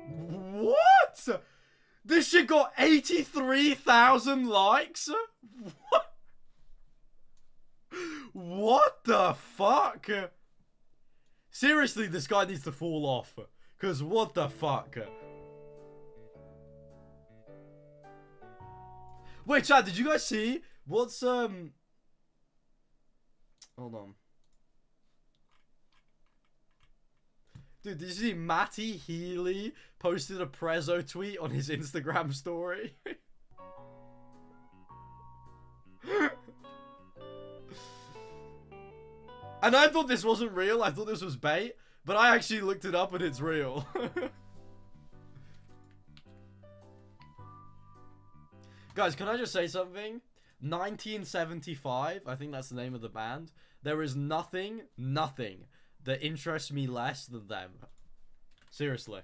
What? This shit got eighty-three thousand likes? What? What the fuck? Seriously, this guy needs to fall off. Cause what the fuck? Wait, chat, did you guys see? What's, um... Hold on. Dude, did you see Matty Healy posted a prezzo tweet on his Instagram story? And I thought this wasn't real, I thought this was bait, but I actually looked it up and it's real. Guys, can I just say something? nineteen seventy-five, I think that's the name of the band. There is nothing, nothing that interests me less than them. Seriously.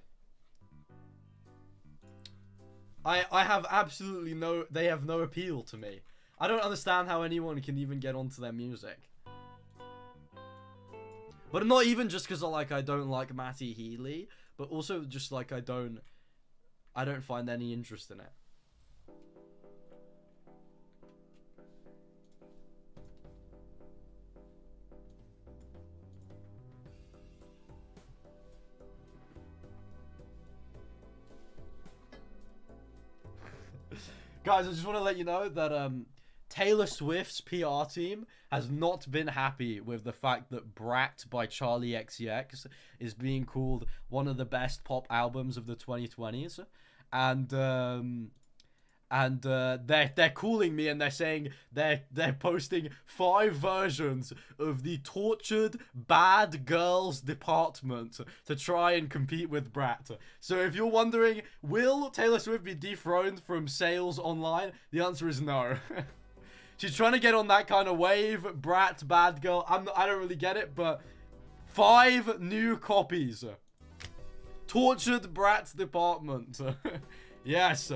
I I have absolutely no... They have no appeal to me. I don't understand how anyone can even get onto their music. But not even just because I like I don't like Matty Healy, but also just like I don't... I don't find any interest in it. Guys, I just want to let you know that um, Taylor Swift's P R team has not been happy with the fact that Brat by Charlie X C X is being called one of the best pop albums of the twenty twenties. And um, and uh, they're, they're calling me and they're saying they're, they're posting five versions of the tortured bad girls department to try and compete with Brat. So if you're wondering, will Taylor Swift be dethroned from sales online? The answer is no. She's trying to get on that kind of wave. Brat, bad girl. I'm not, I don't really get it, but five new copies. Tortured Brat department. Yes.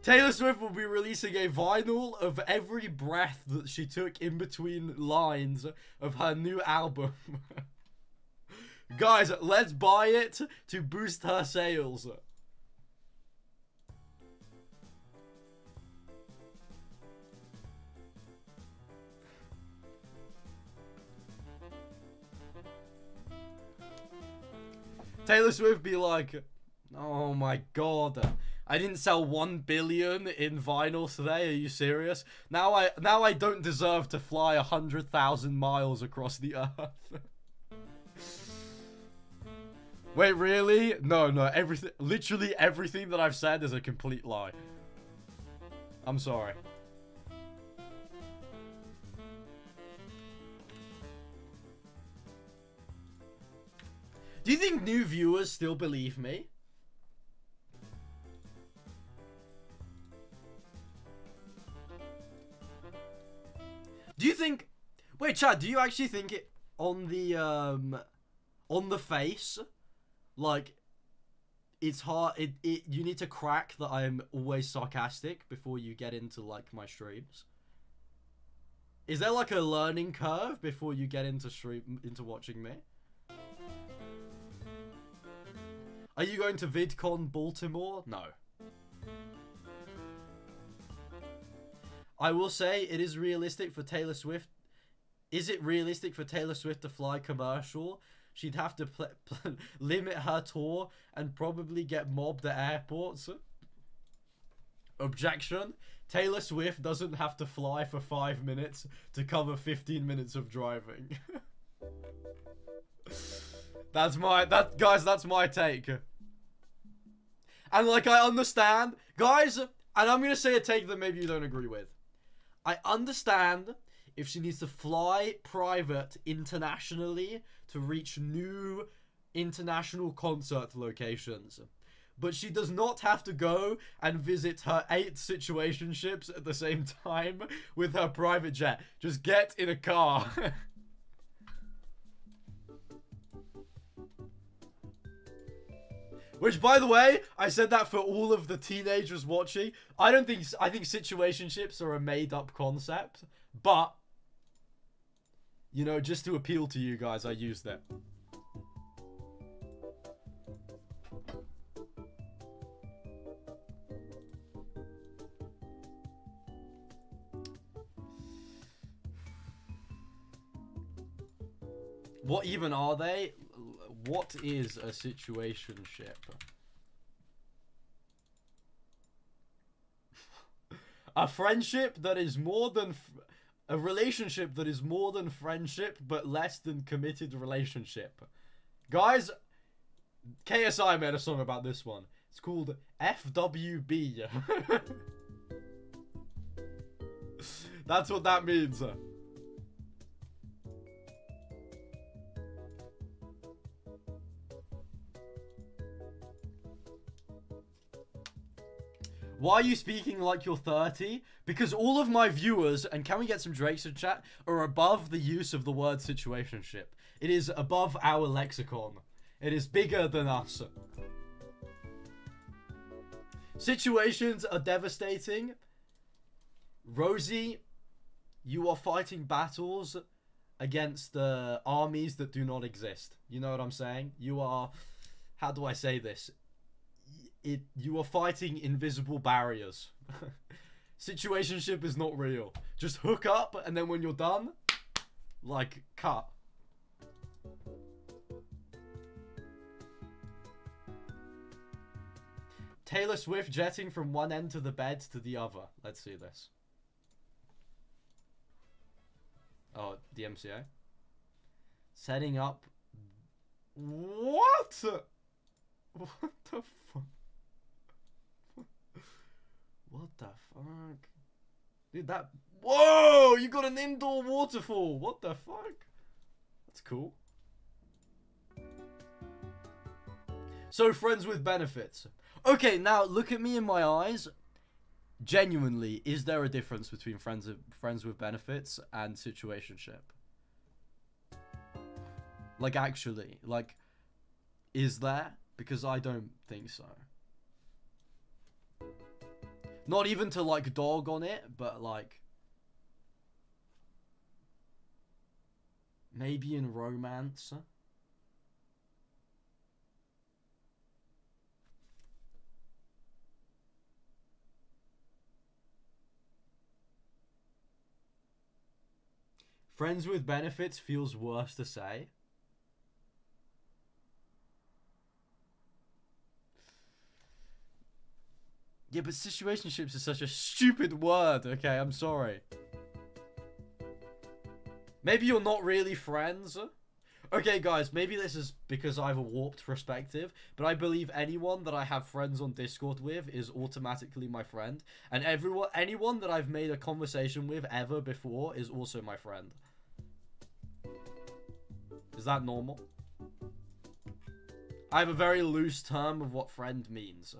Taylor Swift will be releasing a vinyl of every breath that she took in between lines of her new album. Guys, let's buy it to boost her sales. Taylor Swift be like, oh my god. I didn't sell one billion in vinyls today. Are you serious? Now I now I don't deserve to fly a hundred thousand miles across the earth. Wait, really? No, no. Everything, literally everything that I've said is a complete lie. I'm sorry. Do you think new viewers still believe me? chat, do you actually think it on the um on the face, like, it's hard, it, it you need to crack that I'm always sarcastic before you get into like my streams? Is there like a learning curve before you get into stream into watching me? Are you going to VidCon Baltimore? No. I will say it is realistic for Taylor Swift. Is it realistic for Taylor Swift to fly commercial? She'd have to pl pl limit her tour and probably get mobbed at airports. Objection. Taylor Swift doesn't have to fly for five minutes to cover fifteen minutes of driving. That's my, that guys, that's my take. And like, I understand, guys, and I'm going to say a take that maybe you don't agree with. I understand if she needs to fly private internationally to reach new international concert locations. But she does not have to go and visit her eight situationships at the same time with her private jet. Just get in a car. Which, by the way, I said that for all of the teenagers watching. I don't think, I think situationships are a made-up concept. But, you know, just to appeal to you guys, I used it. What even are they? What is a situationship? A friendship that is more than... Fr a relationship that is more than friendship, but less than committed relationship. Guys, K S I made a song about this one. It's called F W B. That's what that means. Why are you speaking like you're thirty? Because all of my viewers, and can we get some Drakes in chat, are above the use of the word situationship. It is above our lexicon. It is bigger than us. Situations are devastating. Rosie, you are fighting battles against the uh, armies that do not exist. You know what I'm saying? You are... How do I say this? It, you are fighting invisible barriers. Situationship is not real. Just hook up, and then when you're done, like, cut. Taylor Swift jetting from one end of the bed to the other. Let's see this. Oh, the M C A. Setting up... What? What the fuck? What the fuck? Dude, that... Whoa! You got an indoor waterfall! What the fuck? That's cool. So, friends with benefits. Okay, now, look at me in my eyes. Genuinely, is there a difference between friends, friends with benefits and situationship? Like, actually. Like, is there? Because I don't think so. Not even to, like, dog on it, but, like... Maybe in romance? Friends with benefits feels worse to say. Yeah, but situationships is such a stupid word. Okay, I'm sorry. Maybe you're not really friends. Okay, guys, maybe this is because I have a warped perspective, but I believe anyone that I have friends on Discord with is automatically my friend, and everyone, anyone that I've made a conversation with ever before is also my friend. Is that normal? I have a very loose term of what friend means.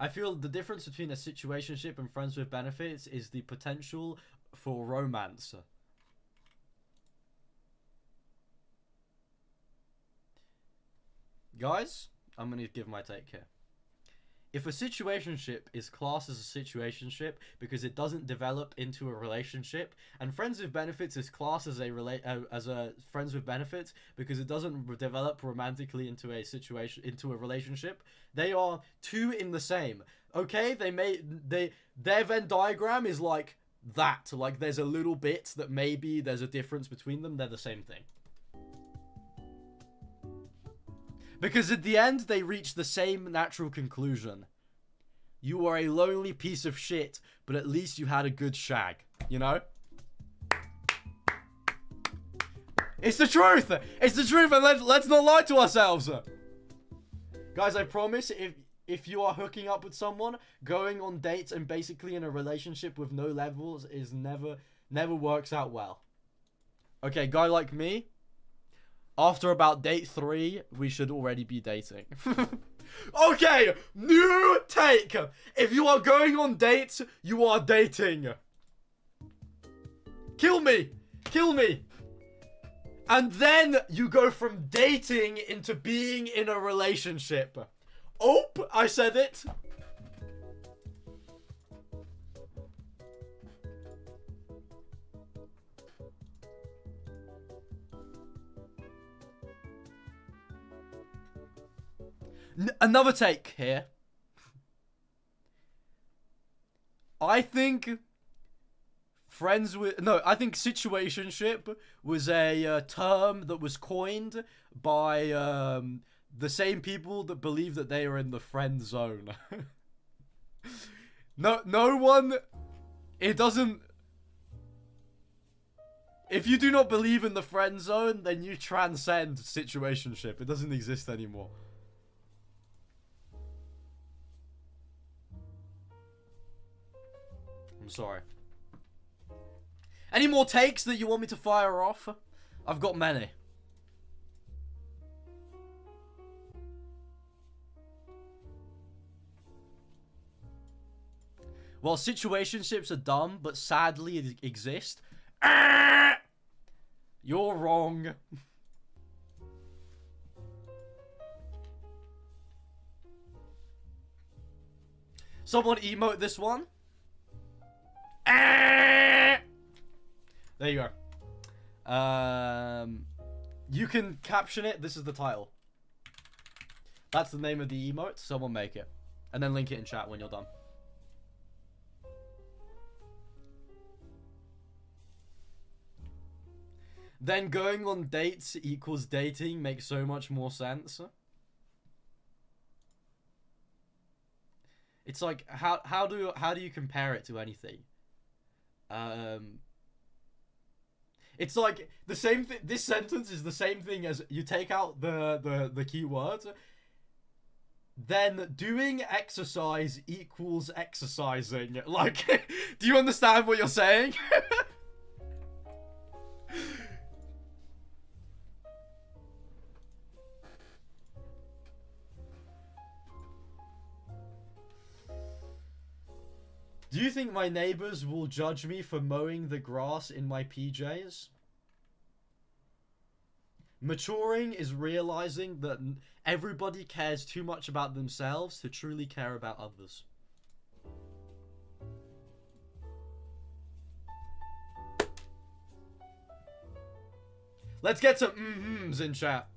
I feel the difference between a situationship and friends with benefits is the potential for romance. Guys, I'm going to give my take here. If a situationship is classed as a situationship because it doesn't develop into a relationship, and friends with benefits is classed as a relate uh, as a friends with benefits because it doesn't develop romantically into a situation into a relationship, they are two in the same. Okay, they may they their Venn diagram is like that. Like there's a little bit that maybe there's a difference between them. They're the same thing. Because at the end, they reach the same natural conclusion. You are a lonely piece of shit, but at least you had a good shag. You know? It's the truth! It's the truth, and let, let's not lie to ourselves! Guys, I promise, if, if you are hooking up with someone, going on dates and basically in a relationship with no levels is never, never works out well. Okay, guy like me, after about date three, we should already be dating. Okay, new take. If you are going on dates, you are dating. Kill me. Kill me. And then you go from dating into being in a relationship. Oh, I said it. N- another take here. I think friends with no, I think situationship was a uh, term that was coined by um, the same people that believe that they are in the friend zone. no, no one. It doesn't. If you do not believe in the friend zone, then you transcend situationship. It doesn't exist anymore. I'm sorry. Any more takes that you want me to fire off? I've got many. Well, situationships are dumb, but sadly exist. You're wrong. Someone emote this one. There you go. Um, you can caption it. This is the title. That's the name of the emote. Someone make it. And then link it in chat when you're done. Then going on dates equals dating makes so much more sense. It's like, how, how do, how do you compare it to anything? Um, it's like the same thing. This sentence is the same thing as you take out the, the, the key word. Then doing exercise equals exercising. Like, do you understand what you're saying? Do you think my neighbors will judge me for mowing the grass in my P Js? Maturing is realizing that everybody cares too much about themselves to truly care about others. Let's get some mm-hmms in chat.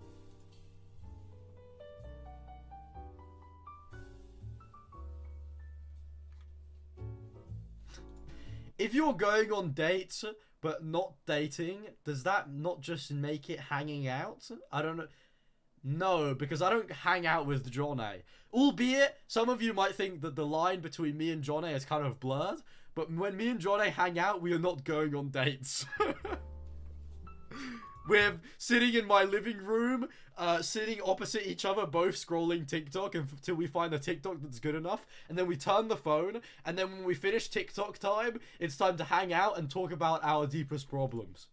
If you're going on dates, but not dating, does that not just make it hanging out? I don't know. No, because I don't hang out with JonAh. Albeit, some of you might think that the line between me and JonAh is kind of blurred, but when me and JonAh hang out, we are not going on dates. We're sitting in my living room, uh, sitting opposite each other, both scrolling TikTok until we find a TikTok that's good enough. And then we turn the phone. And then when we finish TikTok time, it's time to hang out and talk about our deepest problems.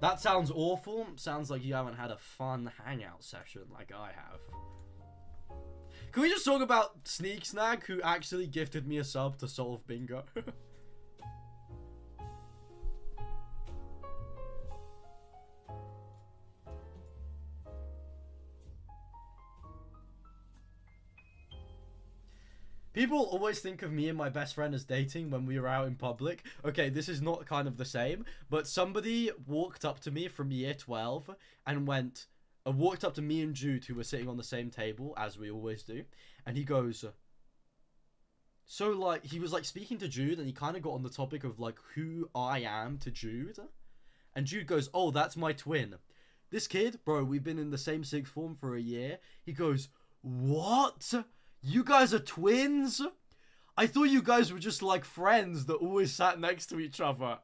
That sounds awful. Sounds like you haven't had a fun hangout session like I have. Can we just talk about Sneegsnag, who actually gifted me a sub to solve bingo? People always think of me and my best friend as dating when we were out in public. Okay, this is not kind of the same, but somebody walked up to me from year twelve and went, uh, walked up to me and Jude, who were sitting on the same table, as we always do, and he goes, so like, he was like speaking to Jude and he kind of got on the topic of like who I am to Jude. And Jude goes, oh, that's my twin. This kid, bro, we've been in the same sixth form for a year. He goes, what? You guys are twins? I thought you guys were just like friends that always sat next to each other.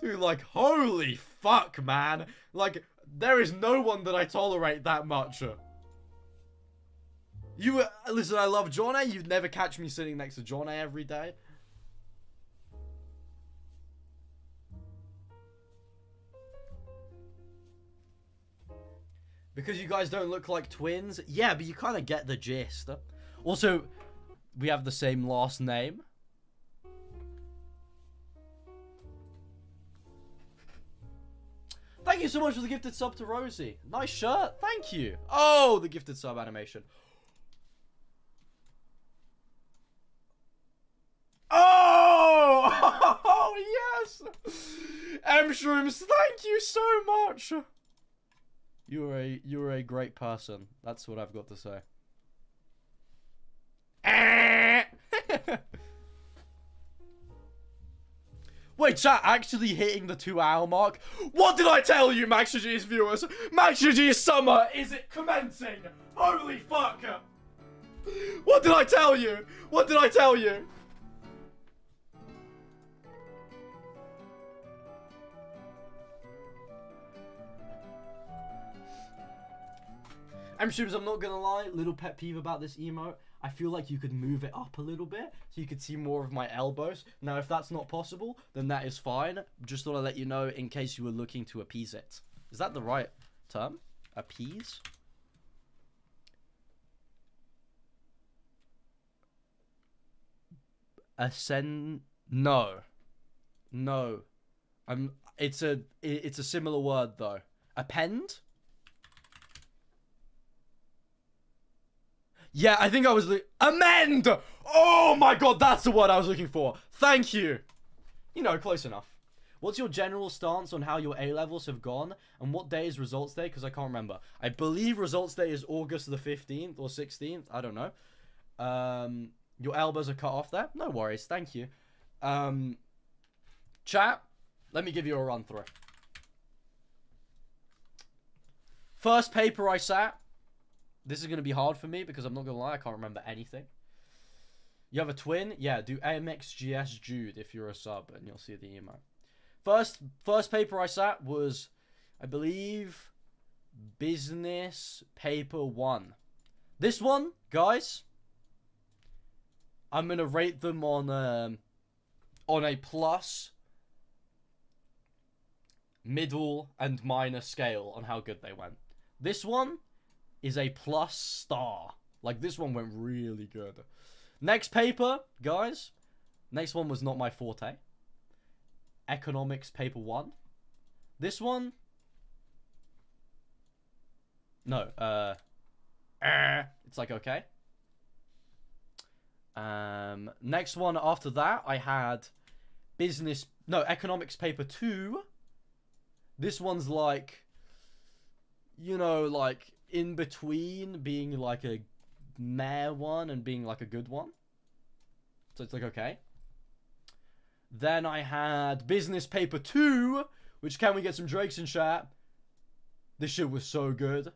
Dude, like, holy fuck, man. Like, there is no one that I tolerate that much. You were, listen, I love JonAh. You'd never catch me sitting next to JonAh every day. Because you guys don't look like twins? Yeah, but you kind of get the gist. Also, we have the same last name. Thank you so much for the gifted sub to Rosie. Nice shirt. Thank you. Oh, the gifted sub animation. Oh! Oh, yes! M-Shrooms, thank you so much. You're a, you're a great person. That's what I've got to say. Wait, chat, actually hitting the two hour mark? What did I tell you, MaxGG's viewers? MaxGG's summer, is it commencing? Holy fuck! What did I tell you? What did I tell you? I'm sure I'm not gonna lie, little pet peeve about this emote. I feel like you could move it up a little bit so you could see more of my elbows. Now, if that's not possible, then that is fine. Just thought I'd let you know in case you were looking to appease it. Is that the right term? Appease? Ascend? No. No. I'm, it's a, it's a similar word though. Append? Yeah, I think I was looking... Amend! Oh my god, that's the word I was looking for. Thank you. You know, close enough. What's your general stance on how your A-levels have gone? And what day is results day? Because I can't remember. I believe results day is August the fifteenth or sixteenth. I don't know. Um, your elbows are cut off there. No worries. Thank you. Um, chat, let me give you a run through. First paper I sat... This is going to be hard for me because I'm not going to lie, I can't remember anything. You have a twin? Yeah, do A M X G S Jude if you're a sub and you'll see the email. First, first paper I sat was, I believe, business paper one. This one, guys, I'm going to rate them on, um, on a plus, middle, and minor scale on how good they went. This one... is a plus star. Like, this one went really good. Next paper, guys. Next one was not my forte. Economics paper one. This one. No. Uh, uh, it's like, okay. Um, next one after that, I had business. No, economics paper two. This one's like, you know, like... in between being like a meh one and being like a good one. So it's like, okay. Then I had business paper two, which can we get some Drakes and chat? This shit was so good.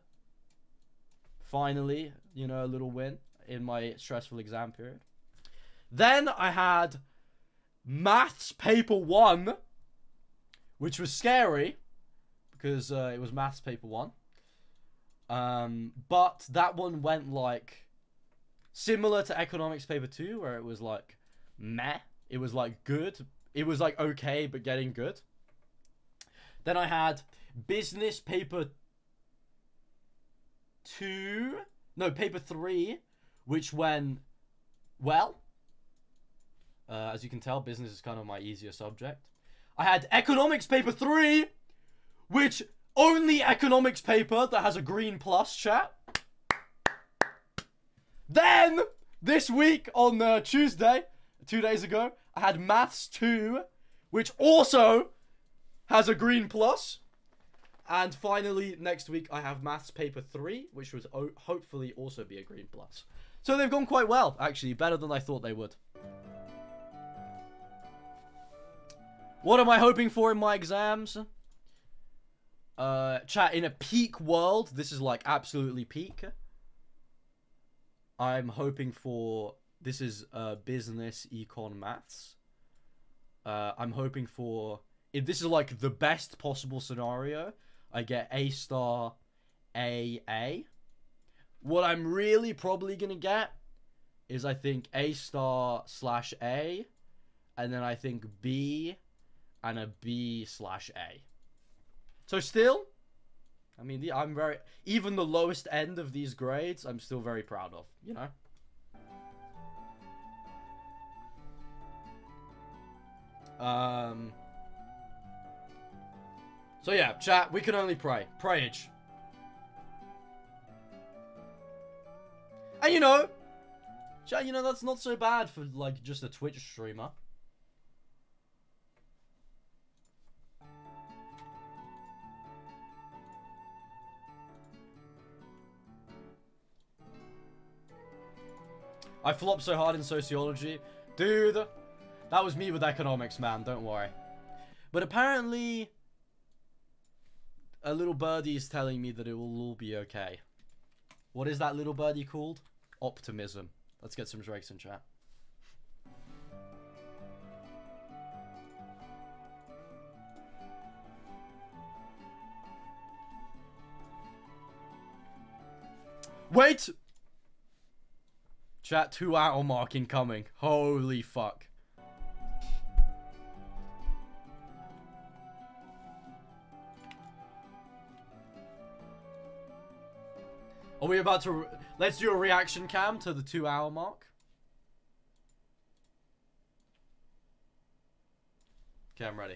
Finally, you know, a little win in my stressful exam period. Then I had maths paper one, which was scary because uh, it was maths paper one. Um, but that one went like similar to economics paper two, where it was like meh. It was like good, It was like okay, but getting good. Then I had business paper two, no, paper three, which went well. Uh, as you can tell, business is kind of my easier subject. I had economics paper three, which only economics paper that has a green plus, chat. Then, this week on uh, Tuesday, two days ago, I had maths two, which also has a green plus. And finally, next week, I have maths paper three, which would hopefully also be a green plus. So they've gone quite well, actually, better than I thought they would. What am I hoping for in my exams? Uh, chat, in a peak world, this is like absolutely peak. I'm hoping for, this is uh, business, econ, maths. Uh, I'm hoping for, if this is like the best possible scenario, I get A star, A, A. What I'm really probably going to get is I think A star slash A, and then I think B, and a B slash A. So still, I mean, the, I'm very, even the lowest end of these grades, I'm still very proud of, you know? Um, so yeah, chat, we can only pray. Prayage. And you know, chat, you know, that's not so bad for like just a Twitch streamer. I flopped so hard in sociology. Dude, that was me with economics, man. Don't worry. But apparently, a little birdie is telling me that it will all be okay. What is that little birdie called? Optimism. Let's get some drinks in chat. Wait! Chat, two hour mark incoming. Holy fuck. Are we about to... Let's do a reaction cam to the two hour mark. Okay, I'm ready.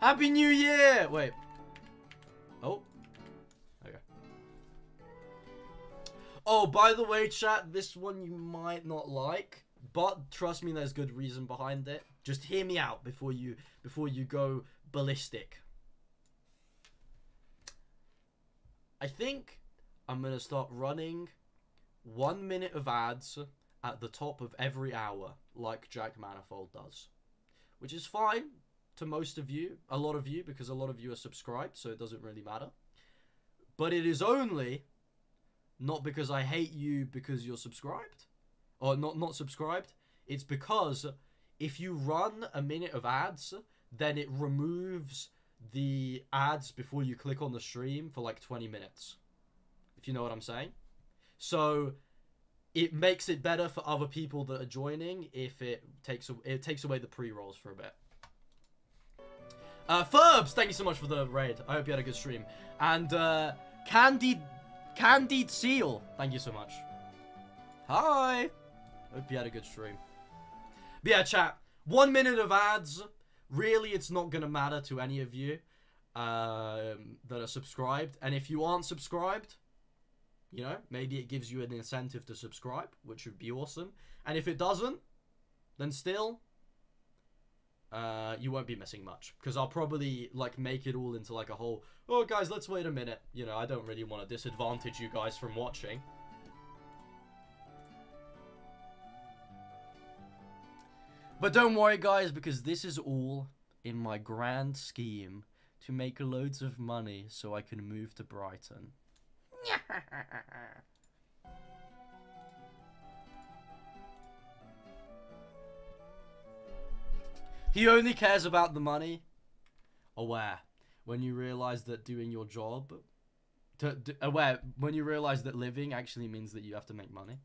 Happy New Year! Wait. Oh. Okay. Oh, by the way, chat, this one you might not like, but trust me, there's good reason behind it. Just hear me out before you before you go ballistic. I think I'm gonna start running one minute of ads at the top of every hour, like Jack Manifold does, which is fine. To most of you, a lot of you, because a lot of you are subscribed, so it doesn't really matter. But it is only not because I hate you because you're subscribed, or not not subscribed. It's because if you run a minute of ads, then it removes the ads before you click on the stream for like twenty minutes, if you know what I'm saying. So it makes it better for other people that are joining if it takes it takes away the pre-rolls for a bit. Uh, Furbs, thank you so much for the raid. I hope you had a good stream. And, uh, Candied, Candied Seal, thank you so much. Hi! Hope you had a good stream. But yeah, chat, one minute of ads. Really, it's not gonna matter to any of you, um, that are subscribed. And if you aren't subscribed, you know, maybe it gives you an incentive to subscribe, which would be awesome. And if it doesn't, then still... Uh, you won't be missing much, because I'll probably like make it all into like a whole, oh guys, let's wait a minute, you know. I don't really want to disadvantage you guys from watching, But don't worry, guys, because this is all in my grand scheme to make loads of money so I can move to Brighton. He only cares about the money. Aware. When you realise that doing your job... To, to, aware. When you realise that living actually means that you have to make money.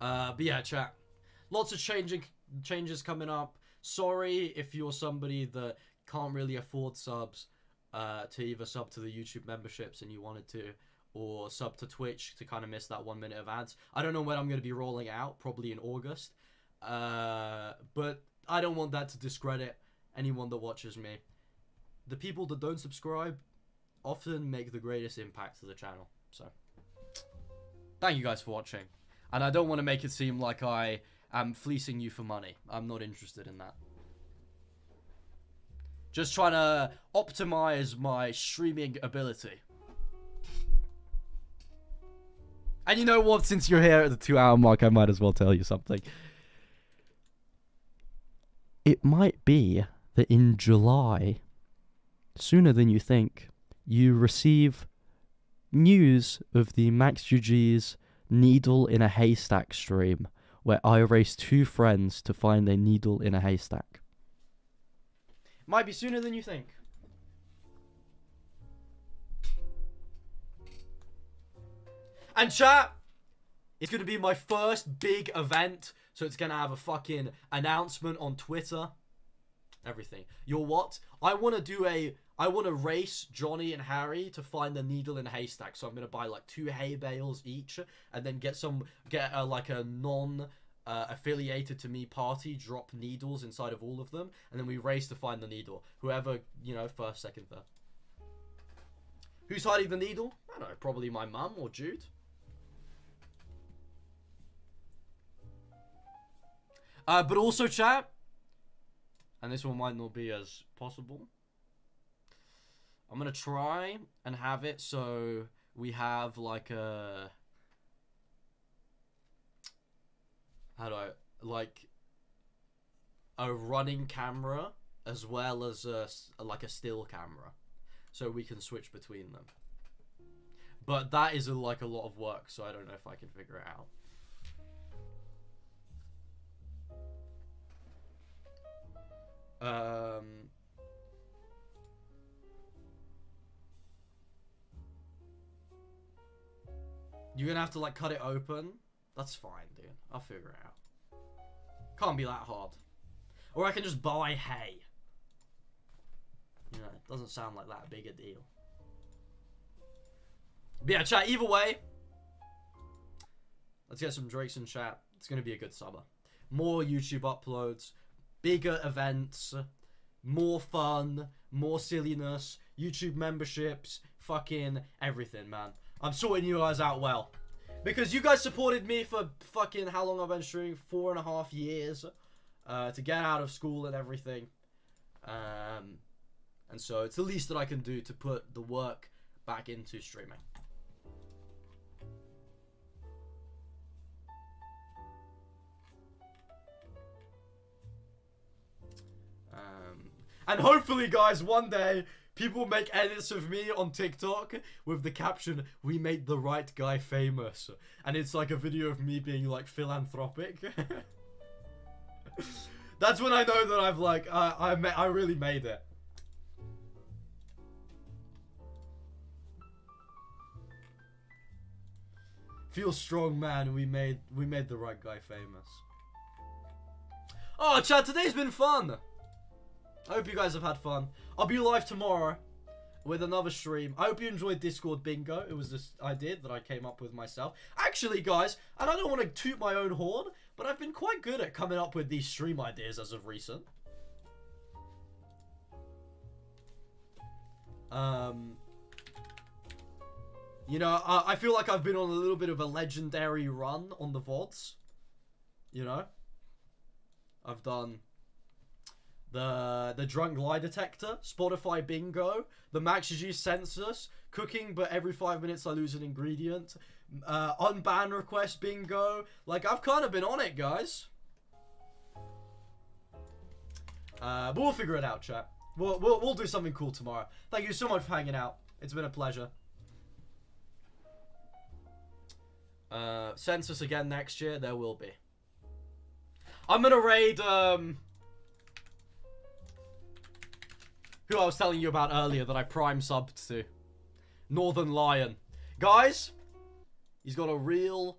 Uh, but yeah, chat. Lots of changing, changes coming up. Sorry if you're somebody that... can't really afford subs, uh, to either sub to the YouTube memberships and you wanted to, or sub to Twitch to kind of miss that one minute of ads. I don't know when I'm going to be rolling out, probably in August, uh, but I don't want that to discredit anyone that watches me. The people that don't subscribe often make the greatest impact to the channel, so thank you guys for watching, and I don't want to make it seem like I am fleecing you for money. I'm not interested in that. Just trying to optimize my streaming ability. And you know what? Since you're here at the two hour mark, I might as well tell you something. It might be that in July, sooner than you think, you receive news of the Max G G's Needle in a Haystack stream, where I race two friends to find a needle in a haystack. Might be sooner than you think. And chat, it's going to be my first big event, so it's going to have a fucking announcement on Twitter. Everything. You're what? I want to do a... I want to race JonAh and Harry to find the needle in a haystack, so I'm going to buy like two hay bales each, and then get some... Get uh, like a non... Uh, affiliated to me party drop needles inside of all of them, and then we race to find the needle. Whoever, you know, first, second, third. Who's hiding the needle? I don't know, probably my mum or Jude. Uh, but also, chat, and this one might not be as possible, I'm gonna try and have it so we have like a... How do I, like, a running camera as well as a, like a still camera, so we can switch between them. But that is a, like a lot of work, so I don't know if I can figure it out. Um, you're gonna have to like cut it open. That's fine, dude. I'll figure it out. Can't be that hard. Or I can just buy hay. You know, it doesn't sound like that big a deal. But yeah, chat, either way, let's get some drinks in chat. It's going to be a good summer. More YouTube uploads, bigger events, more fun, more silliness, YouTube memberships, fucking everything, man. I'm sorting you guys out well. Because you guys supported me for fucking how long I've been streaming, four and a half years, uh, to get out of school and everything. Um, and so it's the least that I can do to put the work back into streaming. Um, and hopefully, guys, one day... people make edits of me on TikTok with the caption, "We made the right guy famous." And it's like a video of me being like philanthropic. That's when I know that I've like, uh, I, ma I really made it. Feel strong, man. We made, we made the right guy famous. Oh, chat, today's been fun. I hope you guys have had fun. I'll be live tomorrow with another stream. I hope you enjoyed Discord Bingo. It was this idea that I came up with myself. Actually, guys, and I don't want to toot my own horn, but I've been quite good at coming up with these stream ideas as of recent. Um, you know, I, I feel like I've been on a little bit of a legendary run on the V O Ds. You know? I've done... the the drunk lie detector, Spotify bingo, the Max G census, cooking but every five minutes I lose an ingredient, uh, unban request bingo. Like, I've kind of been on it, guys. Uh, but we'll figure it out, chat. We'll, we'll, we'll do something cool tomorrow. Thank you so much for hanging out. It's been a pleasure. Uh, census again next year. There will be. I'm gonna raid, um... who I was telling you about earlier that I prime subbed to. Northern Lion. Guys, he's got a real...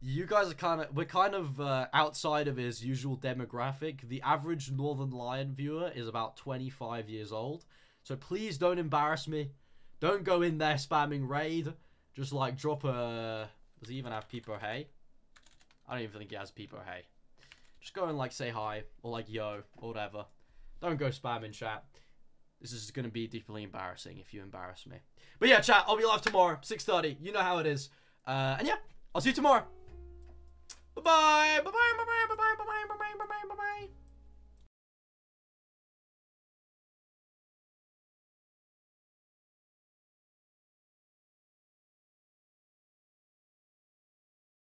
You guys are kind of... We're kind of uh, outside of his usual demographic. The average Northern Lion viewer is about twenty-five years old. So please don't embarrass me. Don't go in there spamming raid. Just, like, drop a... Does he even have Peeper Hey? I don't even think he has Peeper Hey. Just go and, like, say hi. Or, like, yo. Or whatever. Don't go spamming, chat. This is going to be deeply embarrassing if you embarrass me. But yeah, chat, I'll be live tomorrow, six thirty. You know how it is. Uh, and yeah, I'll see you tomorrow. Bye-bye. Bye-bye. Bye-bye. Bye-bye.